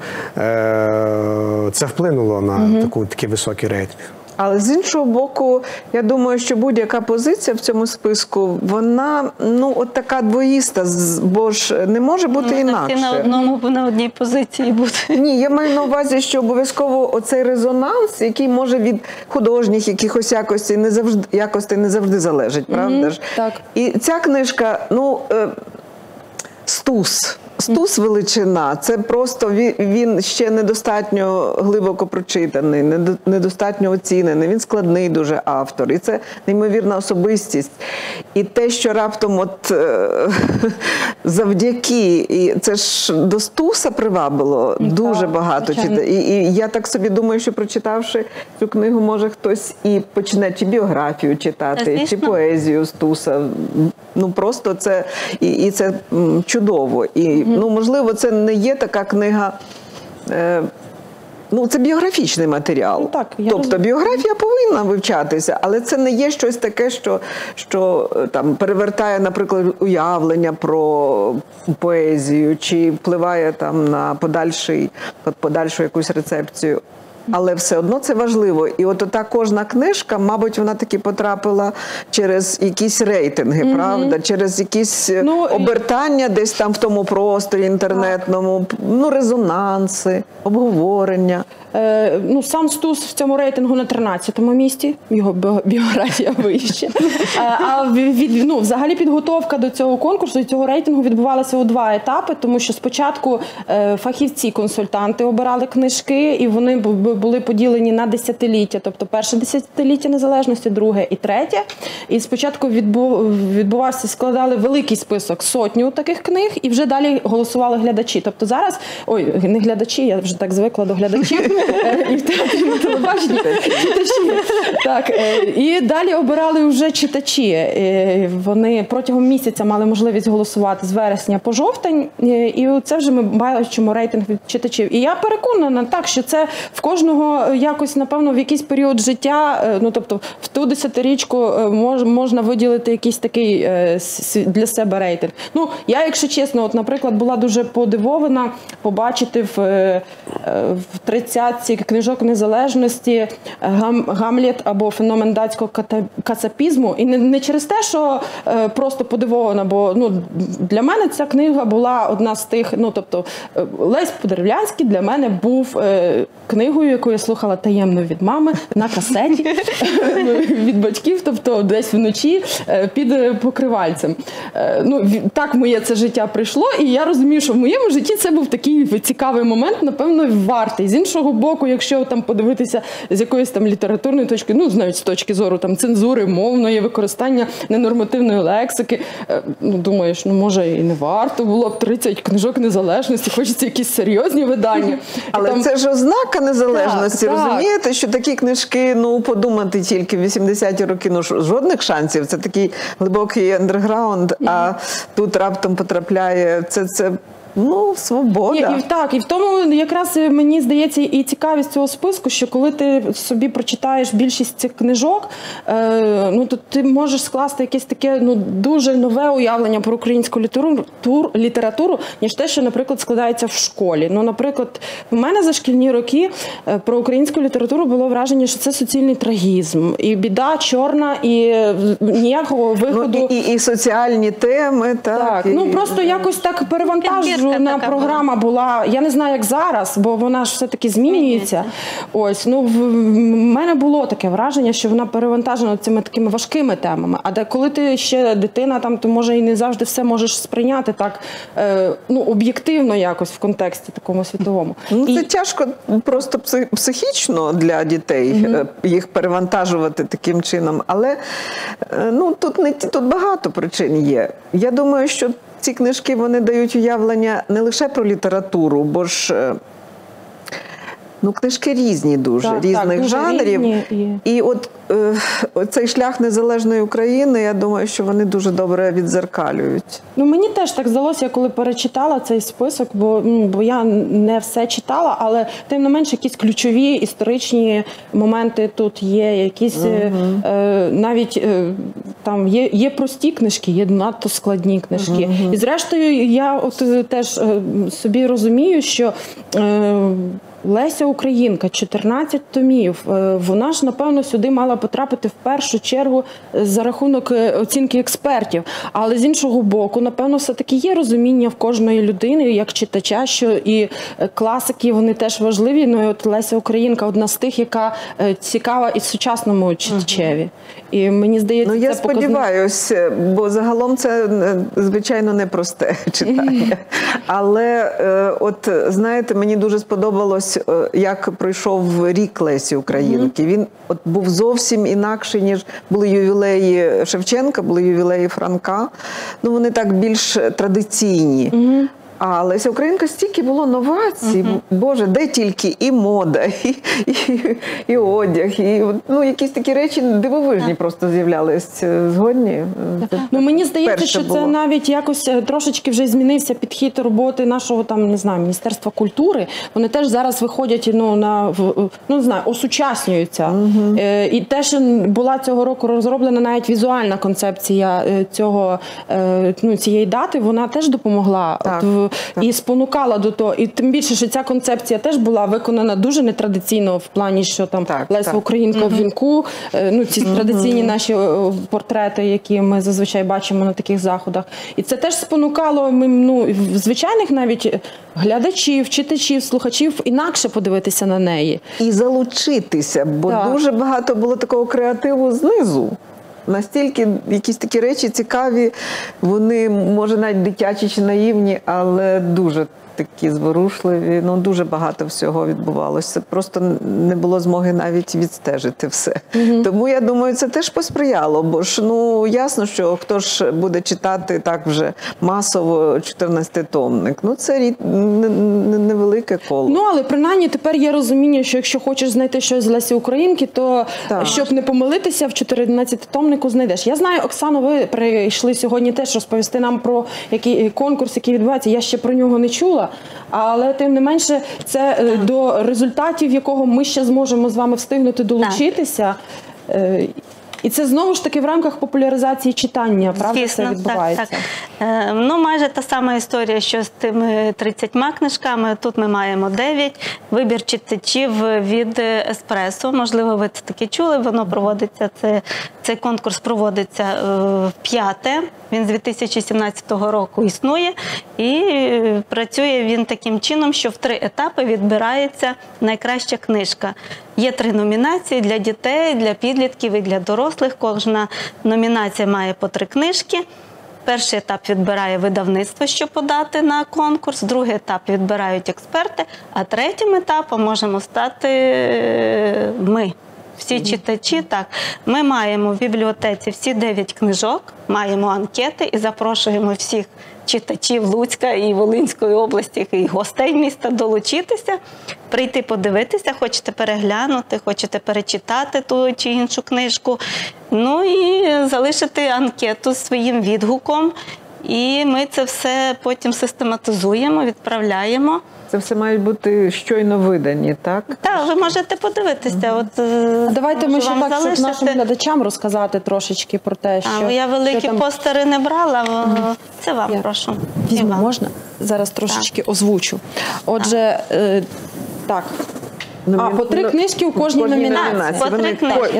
це вплинуло на такий високий рейтинг. Але з іншого боку, я думаю, що будь-яка позиція в цьому списку, вона, ну, от така двоїста, бо ж не може бути інакше. На одній позиції бути. Ні, я маю на увазі, що обов'язково оцей резонанс, який може від художніх якихось якостей не завжди залежить, правда ж? Так. І ця книжка, ну, Стус. Стус величина, це просто він ще недостатньо глибоко прочитаний, недостатньо оцінений, він складний дуже автор, і це неймовірна особистість. І те, що раптом от завдяки, і це ж до Стуса привабило дуже багато читати. І я так собі думаю, що прочитавши цю книгу, може хтось і почне чи біографію читати, чи поезію Стуса. Ну просто це, і це чудово. І, ну, можливо, це не є така книга, ну, це біографічний матеріал. Ну, так, тобто біографія повинна вивчатися, але це не є щось таке, що там перевертає, наприклад, уявлення про поезію, чи впливає там на подальшу якусь рецепцію. Але все одно це важливо. І от ота кожна книжка, мабуть, вона таки потрапила через якісь рейтинги, правда? Через якісь обертання десь там в тому просторі інтернетному, ну, резонанси, обговорення. Ну, сам Стус в цьому рейтингу на 13-му місці, його біографія вища. А взагалі підготовка до цього конкурсу і цього рейтингу відбувалася у 2 етапи, тому що спочатку фахівці-консультанти обирали книжки, і вони були поділені на десятиліття, тобто перше десятиліття незалежності, друге і третє. І спочатку складали великий список, 100 таких книг, і вже далі голосували глядачі. Тобто зараз, ой, не глядачі, я вже так звикла до глядачів, і в театрі, на телебаченні, читачі. І далі обирали вже читачі. Вони протягом місяця мали можливість голосувати з вересня по жовтень, і це вже ми бачимо рейтинг від читачів. І я переконана так, що це в кожного якось, напевно, в якийсь період життя, ну, тобто, в ту 10-річку можна виділити якийсь такий для себе рейтинг. Ну, я, якщо чесно, от, наприклад, була дуже подивована побачити в 30-ці книжок незалежності «Гамлет» або «Феномен датського кацапізму». І не через те, що просто подивована, бо, ну, для мене ця книга була одна з тих, ну, тобто, Лесь Подерв'янський для мене був книгою, яку я слухала таємно від мами на касеті від батьків, тобто десь вночі під покривальцем. Ну, так моє це життя прийшло, і я розумію, що в моєму житті це був такий цікавий момент, напевно, вартий. З іншого боку, якщо там подивитися з якоїсь там літературної точки, ну, навіть з точки зору там цензури, мовної, використання ненормативної лексики, ну, думаєш, ну, може, і не варто було б 30 книжок незалежності, хочеться якісь серйозні видання. Але там... це ж ознака незалежності, так, розумієте, так. Що такі книжки, ну, подумати тільки в 80-ті роки, ну, жодних шансів, це такий глибокий андерграунд, а тут раптом потрапляє, це ну, свобода. І в тому якраз, мені здається, і цікавість цього списку, що коли ти собі прочитаєш більшість цих книжок, ну, то ти можеш скласти якесь таке, ну, дуже нове уявлення про українську літературу, ніж те, що, наприклад, складається в школі. Ну, наприклад, в мене за шкільні роки про українську літературу було враження, що це суцільний трагізм. І біда чорна, і ніякого виходу. Ну, і соціальні теми, так. Ну, просто якось так перевантажує. Журна програма була, я не знаю, як зараз, бо вона ж все-таки змінюється. Ось, ну, в мене було таке враження, що вона перевантажена цими такими важкими темами. А де, коли ти ще дитина, там, то, може, і не завжди все можеш сприйняти так, ну, об'єктивно якось в контексті такому світовому. Ну, це тяжко просто психічно для дітей їх перевантажувати таким чином. Але, ну, тут багато причин є. Я думаю, що ці книжки, вони дають уявлення не лише про літературу, бо ж, ну, книжки різні дуже, так, різних так, дуже жанрів. Різні. І от цей шлях незалежної України, я думаю, що вони дуже добре відзеркалюють. Ну, мені теж так здалося, коли перечитала цей список, бо я не все читала, але тим не менше якісь ключові історичні моменти тут є, якісь навіть там є прості книжки, є надто складні книжки. І зрештою, я от теж собі розумію, що Леся Українка, 14 томів, вона ж, напевно, сюди мала потрапити в першу чергу за рахунок оцінки експертів. Але з іншого боку, напевно, все-таки є розуміння в кожної людини, як читача, що і класики, вони теж важливі. Ну і от Леся Українка одна з тих, яка цікава і сучасному читачеві. І мені здається, ну, я сподіваюсь, бо загалом це, звичайно, непросте читання. Але, от, знаєте, мені дуже сподобалось, як пройшов рік Лесі Українки. Він от був зовсім інакший, ніж були ювілеї Шевченка, були ювілеї Франка. Ну, вони так більш традиційні. А Леся Українка, стільки було новацій, Боже, де тільки і мода, і одяг, і, ну, якісь такі речі дивовижні просто з'являлись. Згодні? Ну, мені здається, що це навіть якось трошечки вже змінився підхід роботи нашого, там, не знаю, Міністерства культури. Вони теж зараз виходять, ну, не знаю, осучаснюються. І теж була цього року розроблена навіть візуальна концепція цього, ну, цієї дати, вона теж допомогла. І спонукала до того. І тим більше, що ця концепція теж була виконана дуже нетрадиційно в плані, що там Леся Українка в вінку, ну, ці традиційні наші портрети, які ми зазвичай бачимо на таких заходах. І це теж спонукало, ну, звичайних навіть глядачів, читачів, слухачів інакше подивитися на неї. І залучитися, бо дуже багато було такого креативу знизу. Настільки якісь такі речі цікаві, вони, може, навіть дитячі чи наївні, але дуже такі зворушливі, ну, дуже багато всього відбувалося. Просто не було змоги навіть відстежити все. Тому, я думаю, це теж посприяло, бо ж, ну, ясно, що хто ж буде читати так вже масово 14-томник. Ну, це невелике коло. Ну, але принаймні тепер є розуміння, що якщо хочеш знайти щось з Лесі Українки, то, щоб не помилитися, в 14-томнику знайдеш. Я знаю, Оксано, ви прийшли сьогодні теж розповісти нам про який конкурс, який відбувається. Я ще про нього не чула. Але, тим не менше, це до результатів, якого ми ще зможемо з вами встигнути долучитися. І це знову ж таки в рамках популяризації читання, правда, звісно, це відбувається? Так, так. Ну, майже та сама історія, що з тими 30 книжками. Тут ми маємо 9, вибір читачів від Еспресо. Можливо, ви це таки чули, воно проводиться, цей конкурс проводиться вп'яте. Він з 2017 року існує і працює він таким чином, що в 3 етапи відбирається найкраща книжка. Є 3 номінації для дітей, для підлітків і для дорослих. Кожна номінація має по 3 книжки. Перший етап відбирає видавництво, що подати на конкурс, другий етап відбирають експерти, а третім етапом можемо стати ми. Всі читачі, так. Ми маємо в бібліотеці всі 9 книжок, маємо анкети і запрошуємо всіх читачів Луцька і Волинської області, і гостей міста долучитися, прийти подивитися, хочете переглянути, хочете перечитати ту чи іншу книжку, ну і залишити анкету з своїм відгуком. І ми це все потім систематизуємо, відправляємо. Це все мають бути щойно видані, так? Так, ви можете подивитися. Давайте ми ще так, щоб нашим глядачам розказати трошечки про те, що... Я великі постери не брала, це вам прошу. Візьму, можна? Зараз трошечки озвучу. Отже, так... по 3 книжки в кожній номінації. Вони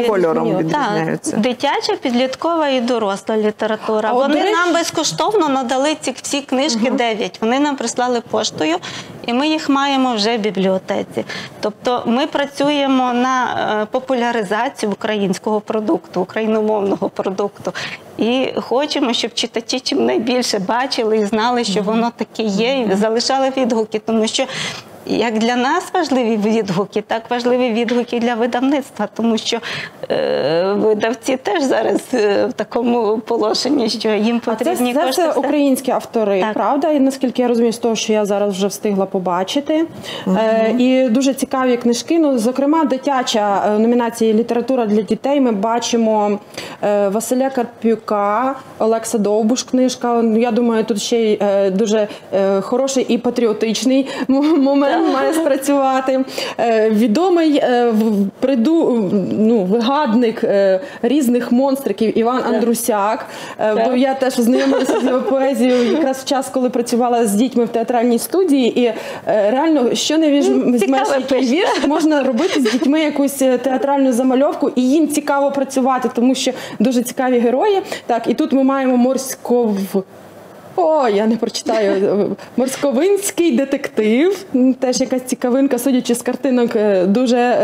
кольором відрізняються. Дитяча, підліткова і доросла література. Вони нам безкоштовно надали ці всі книжки, 9. Вони нам прислали поштою і ми їх маємо вже в бібліотеці. Тобто ми працюємо на популяризацію українського продукту, україномовного продукту. І хочемо, щоб читачі чим найбільше бачили і знали, що воно таке є, і залишали відгуки, тому що як для нас важливі відгуки, так важливі відгуки для видавництва, тому що видавці теж зараз в такому положенні, що їм потрібні кошти. Це українські автори, так, правда? І наскільки я розумію, з того, що я зараз вже встигла побачити. І дуже цікаві книжки, ну, зокрема, дитяча номінація «Література для дітей». Ми бачимо Василя Карп'юка, Олекса Довбуш книжка. Я думаю, тут ще й дуже хороший і патріотичний момент має спрацювати. Відомий вигадник різних монстриків Іван Андрусяк. Бо я теж ознайомилася з його поезією якраз в час, коли працювала з дітьми в театральній студії. І реально, що не візьмеш який вірш, можна робити з дітьми якусь театральну замальовку. І їм цікаво працювати, тому що дуже цікаві герої. Так, і тут ми маємо морськовинський детектив, теж якась цікавинка, судячи з картинок, дуже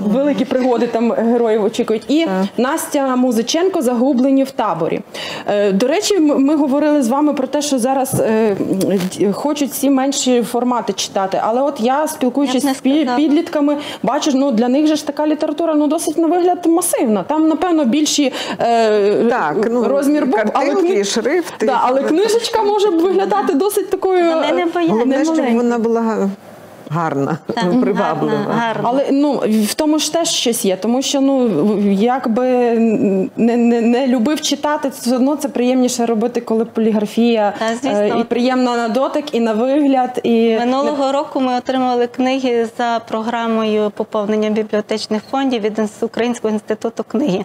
великі пригоди там героїв очікують. І Настя Музиченко «Загублені в таборі». До речі, ми говорили з вами про те, що зараз хочуть всі менші формати читати. Але от я, спілкуючись з підлітками, бачу, ну для них же ж така література, ну досить на вигляд масивна. Там, напевно, більший розмір був. Картинки, шрифти. Але книжечка може виглядати досить такою... Головне, щоб вона була... гарна, приваблива. Але в тому ж теж щось є, тому що якби не любив читати, все одно це приємніше робити, коли поліграфія і приємна на дотик, і на вигляд. Минулого року ми отримали книги за програмою поповнення бібліотечних фондів від Українського інституту книги.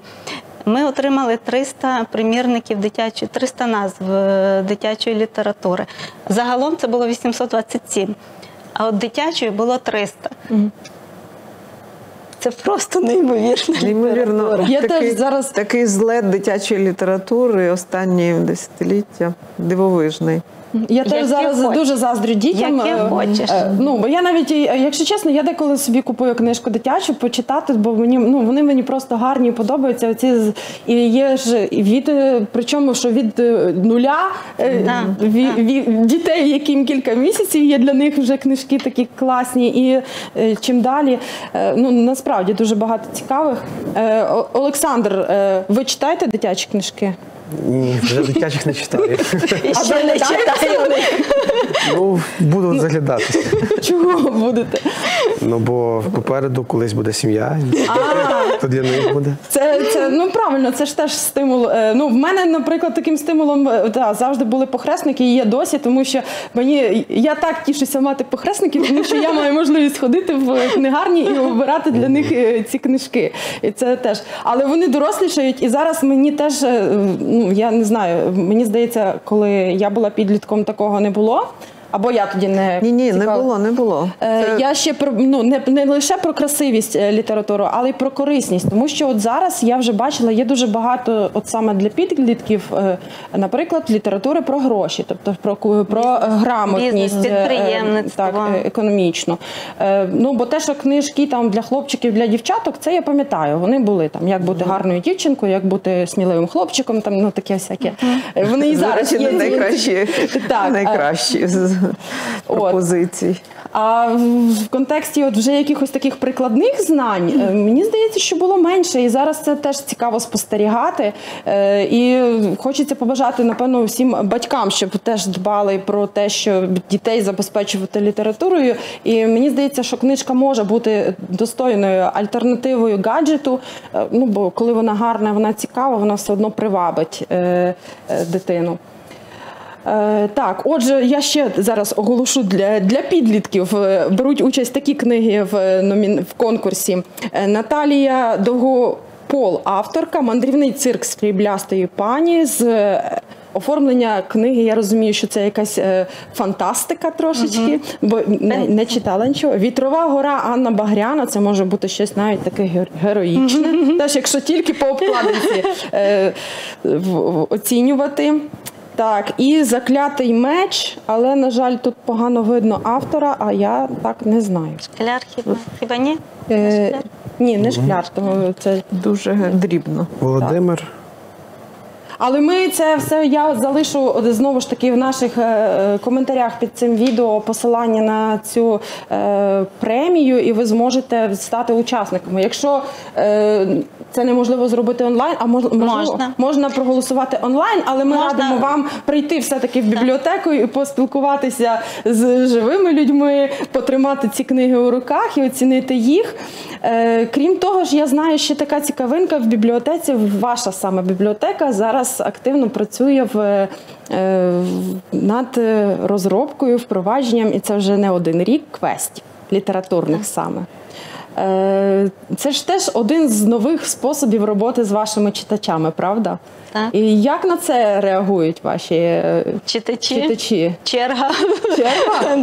Ми отримали 300 примірників дитячої, 300 назв дитячої літератури. Загалом це було 827. А от дитячої було 300. Це просто неймовірна література. Такий злет дитячої літератури останні десятиліття дивовижний. Я теж зараз дуже заздрю дітям. Бо я навіть, якщо чесно, я деколи собі купую книжку дитячу, почитати, бо вони мені просто гарні, подобаються. І є ж, причому, що від 0 дітей, яким кілька місяців, є для них вже книжки такі класні. І чим далі, насправді, дуже багато цікавих. Олександр, ви читаєте дитячі книжки? Ні, вже дитячих не читаю. І ще не читаю. Буду заглядатися. Чого будете? Ну, бо попереду колись буде сім'я, то для них буде. Це, ну, правильно, це ж теж стимул. Ну, в мене, наприклад, таким стимулом завжди були похресники, і є досі, тому що я так тішуся мати похресників, тому що я маю можливість ходити в книгарні і обирати для них ці книжки. І це теж. Але вони дорослішають, і зараз мені теж, ну, я не знаю, мені здається, коли я була підлітком, такого не було. Або я тоді не... Ні, не було, не було. Я ще, ну, не лише про красивість літературу, але й про корисність. Тому що от зараз я вже бачила, є дуже багато, от саме для підлітків, наприклад, літератури про гроші. Тобто про грамотність. Підприємництво. Так, економічно. Ну, бо те, що книжки там для хлопчиків, для дівчаток, це я пам'ятаю. Вони були там, як бути гарною дівчинкою, як бути сміливим хлопчиком, там, ну, таке всяке. Вони і зараз є. Найкращі пропозицій. А в контексті от вже якихось таких прикладних знань, мені здається, що було менше. І зараз це теж цікаво спостерігати. І хочеться побажати, напевно, всім батькам, щоб теж дбали про те, що дітей забезпечувати літературою. І мені здається, що книжка може бути достойною альтернативою гаджету. Ну, бо коли вона гарна, вона цікава, вона все одно привабить дитину. Так, отже, я ще зараз оголошу для підлітків. Беруть участь такі книги в конкурсі. Наталія Доголь, авторка «Мандрівний цирк сріблястої пані» з... Оформлення книги, я розумію, що це якась фантастика трошечки, бо не читала нічого. «Вітрова гора» Анна Багряна, це може бути щось навіть таке героїчне. Теж, якщо тільки по обкладинці оцінювати. Так, і «Заклятий меч», але, на жаль, тут погано видно автора, а я так не знаю. Шкляр хіба ні? Ні, не Шкляр, тому це дуже дрібно. Володимир. Але ми це все, я залишу знову ж таки в наших коментарях під цим відео посилання на цю премію, і ви зможете стати учасниками. Якщо це неможливо зробити онлайн, а можна проголосувати онлайн, але ми радимо вам прийти все-таки в бібліотеку і поспілкуватися з живими людьми, потримати ці книги у руках і оцінити їх. Крім того ж, я знаю, ще така цікавинка в бібліотеці, ваша саме бібліотека, зараз активно працює над розробкою, впровадженням, і це вже не один рік, квестів літературних саме. Це ж теж один з нових способів роботи з вашими читачами, правда? Так. І як на це реагують ваші читачі? Черга. Черга?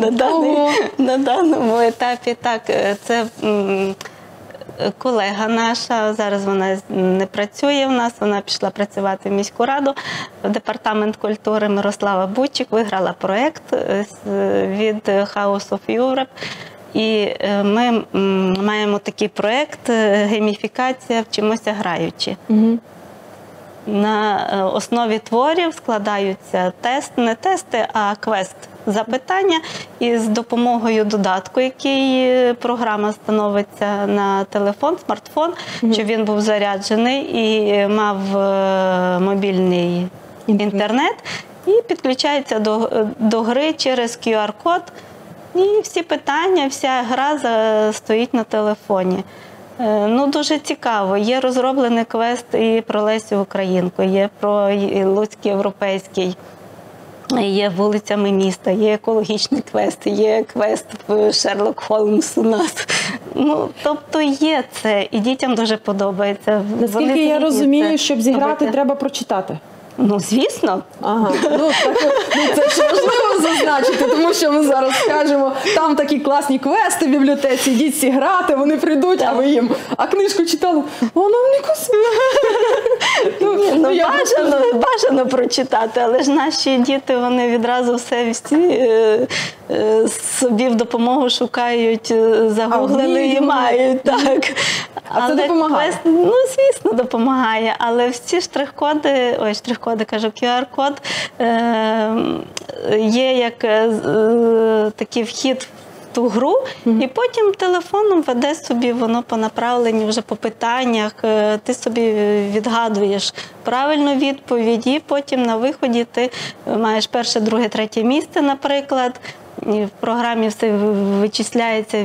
На даному етапі, так, це... Колега наша, зараз вона не працює в нас, вона пішла працювати в міську раду, в департамент культури, Мирослава Бучик, виграла проєкт від «Хаус оф Європ». І ми маємо такий проєкт «Гейміфікація, вчимося граючи». На основі творів складаються не тести, а квест. Запитання, і з допомогою додатку, який програма становиться на телефон, смартфон, щоб він був заряджений і мав мобільний інтернет, і підключається до гри через QR-код, і всі питання, вся гра стоїть на телефоні. Ну, дуже цікаво. Є розроблений квест і про Лесю Українку, є про Луцький європейський. Є вулицями міста, є екологічний квест, є квест «Шерлок Холмс» у нас. Ну, тобто є це, і дітям дуже подобається. Наскільки я розумію, щоб зіграти, треба прочитати. Ну, звісно. Ага. Ну, це ж важливо зазначити, тому що ми зараз скажемо, там такі класні квести в бібліотеці, йдіть всі грати, вони прийдуть, а ви їм, а книжку читали, вона в нікусь. Ну, бажано прочитати, але ж наші діти, вони відразу все собі в допомогу шукають, загуглили і мають. А це допомагає? Ну, звісно, допомагає, але всі штрих-коди, ой, штрих-коди, кажу, QR-код, є як такий вхід в ту гру, і потім телефоном веде собі воно по направленню, вже по питаннях, ти собі відгадуєш правильну відповідь, і потім на виході ти маєш перше, друге, третє місце, наприклад, в програмі все вичисляється,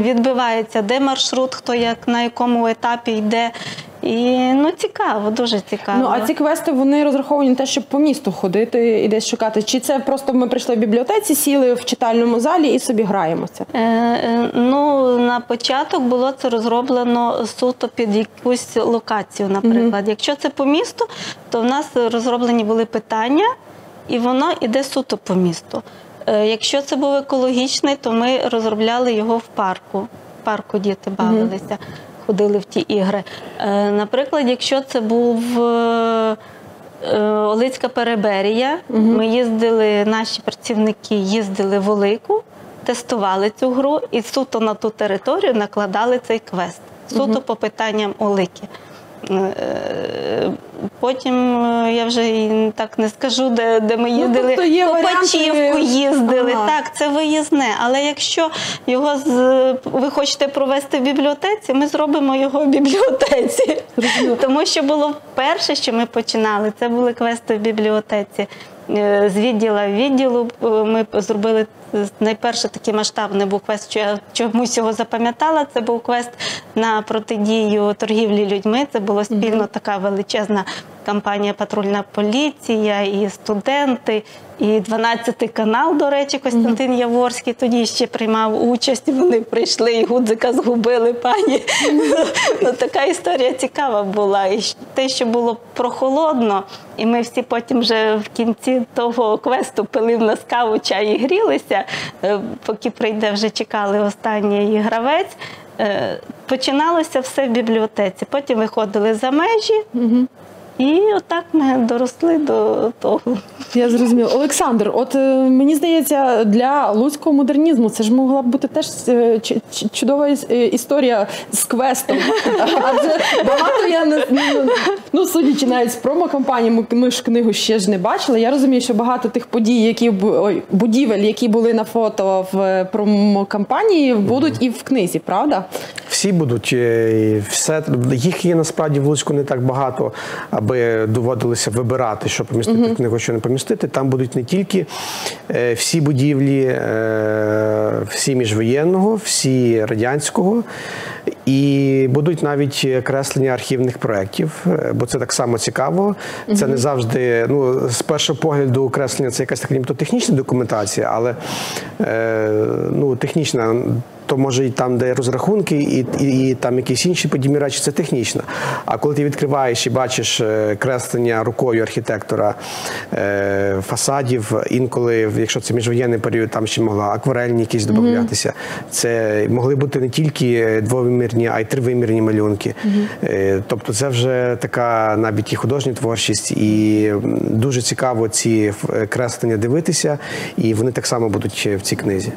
відбивається, де маршрут, хто як, на якому етапі йде. І, ну, цікаво, дуже цікаво. Ну, а ці квести, вони розраховані на те, щоб по місту ходити і десь шукати? Чи це просто ми прийшли в бібліотеці, сіли в читальному залі і собі граємося? Ну, на початок було це розроблено суто під якусь локацію, наприклад. Якщо це по місту, то в нас розроблені були питання, і воно йде суто по місту. Якщо це був екологічний, то ми розробляли його в парку. В парку діти бавилися, ходили в ті ігри. Наприклад, якщо це був Олицька переберія, ми їздили, наші працівники їздили в Олику, тестували цю гру і суто на ту територію накладали цей квест. Суто по питанням Олики. Потім, я вже так не скажу, де ми їздили, Копачівку їздили, так, це виїзне. Але якщо ви хочете провести в бібліотеці, ми зробимо його в бібліотеці. Тому що було перше, що ми починали, це були квести в бібліотеці. З відділу в відділу ми зробили найперше такий масштабний був квест, що я чомусь його запам'ятала. Це був квест на протидію торгівлі людьми. Це була спільно така величезна кампанія «Патрульна поліція», і студенти, і 12 канал, до речі, Костянтин Яворський тоді ще приймав участь. Вони прийшли і Гудзика згубили, пані. Така історія цікава була. І те, що було прохолодно, і ми всі потім вже в кінці того квесту пили в нас каву, чай і грілися, поки прийде, вже чекали останній гравець. Починалося все в бібліотеці. Потім виходили за межі. І отак ми доросли до того. Я зрозуміла. Олександр, от мені здається, для луцького модернізму це ж могла б бути теж чудова історія з квестом. Адже багато я, ну, судячи навіть з промо-кампанії, ми ж книгу ще ж не бачили. Я розумію, що багато тих будівель, які були на фото в промо-кампанії, будуть і в книзі, правда? Всі будуть. Їх є насправді в Луцьку не так багато, аби доводилося вибирати, що помістити в книгу, що не помістити. Там будуть не тільки всі будівлі, всі міжвоєнного, всі радянського, і будуть навіть креслення архівних проєктів, бо це так само цікаво. Це не завжди, ну, з першого погляду креслення це якась така нібито технічна документація, але, ну, технічна, то може і там, де розрахунки, і там якісь інші подібні речі, це технічно. А коли ти відкриваєш і бачиш креслення рукою архітектора фасадів, інколи, якщо це міжвоєнний період, там ще могла акварельні якісь додатися. Це могли бути не тільки двовимірні, а й тривимірні малюнки. Тобто це вже така навіть і художня творчість, і дуже цікаво ці креслення дивитися, і вони так само будуть в цій книзі.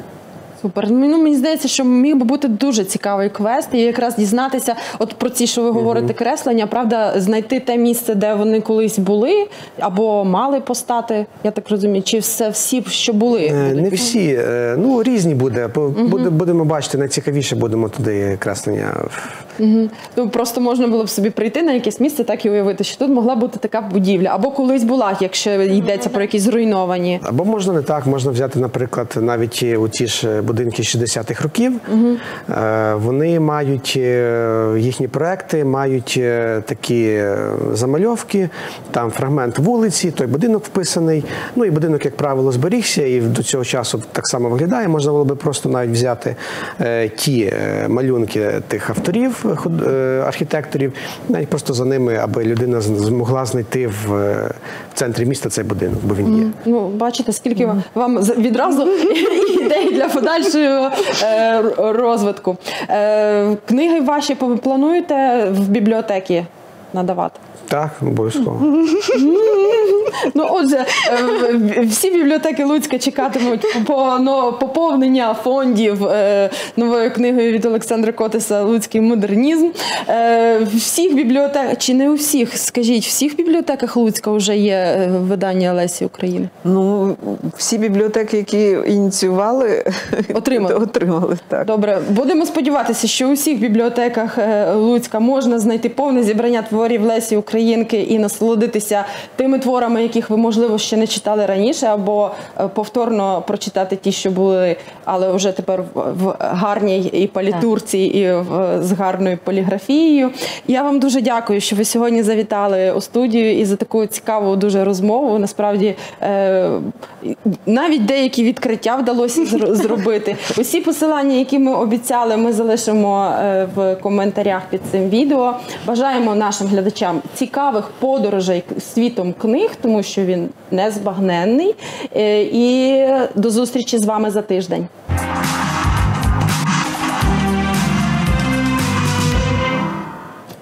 Супер. Ну, мені здається, що міг би бути дуже цікавий квест і якраз дізнатися от про ці, що ви говорите, креслення, правда, знайти те місце, де вони колись були або мали постати, я так розумію, чи всі, що були? Не всі, ну, різні буде. Будемо бачити, найцікавіше будемо туди креслення. Просто можна було б собі прийти на якесь місце, так і уявити, що тут могла бути така будівля. Або колись була, якщо йдеться про якісь зруйновані. Або можна не так, можна взяти, наприклад, навіть у ті ж будинки 60-х років. Вони мають, їхні проекти мають такі замальовки, там фрагмент вулиці, той будинок вписаний. Ну і будинок, як правило, зберігся і до цього часу так само виглядає. Можна було б просто навіть взяти ті малюнки тих авторів, архітекторів, навіть просто за ними, аби людина змогла знайти в центрі міста цей будинок, бо він є. Ну, бачите, скільки вам відразу ідей для фотографії. Дальшого розвитку. Книги ваші плануєте в бібліотеки надавати? Так, обов'язково. Ну, отже, всі бібліотеки Луцька чекатимуть поповнення фондів новою книгою від Олександра Котиса «Луцький модернізм». Всіх бібліотек, чи не у всіх, скажіть, всіх бібліотеках Луцька вже є видання Лесі України? Ну, всі бібліотеки, які ініціювали, отримали. Добре, будемо сподіватися, що у всіх бібліотеках Луцька можна знайти повне зібрання творів Лесі України Українки і насолодитися тими творами, яких ви, можливо, ще не читали раніше, або повторно прочитати ті, що були, але вже тепер в гарній і палітурці, і з гарною поліграфією. Я вам дуже дякую, що ви сьогодні завітали у студію і за таку цікаву дуже розмову. Насправді, навіть деякі відкриття вдалося зробити. Усі посилання, які ми обіцяли, ми залишимо в коментарях під цим відео. Бажаємо нашим глядачам цікавих подорожей світом книг, тому що він незбагненний. І до зустрічі з вами за тиждень.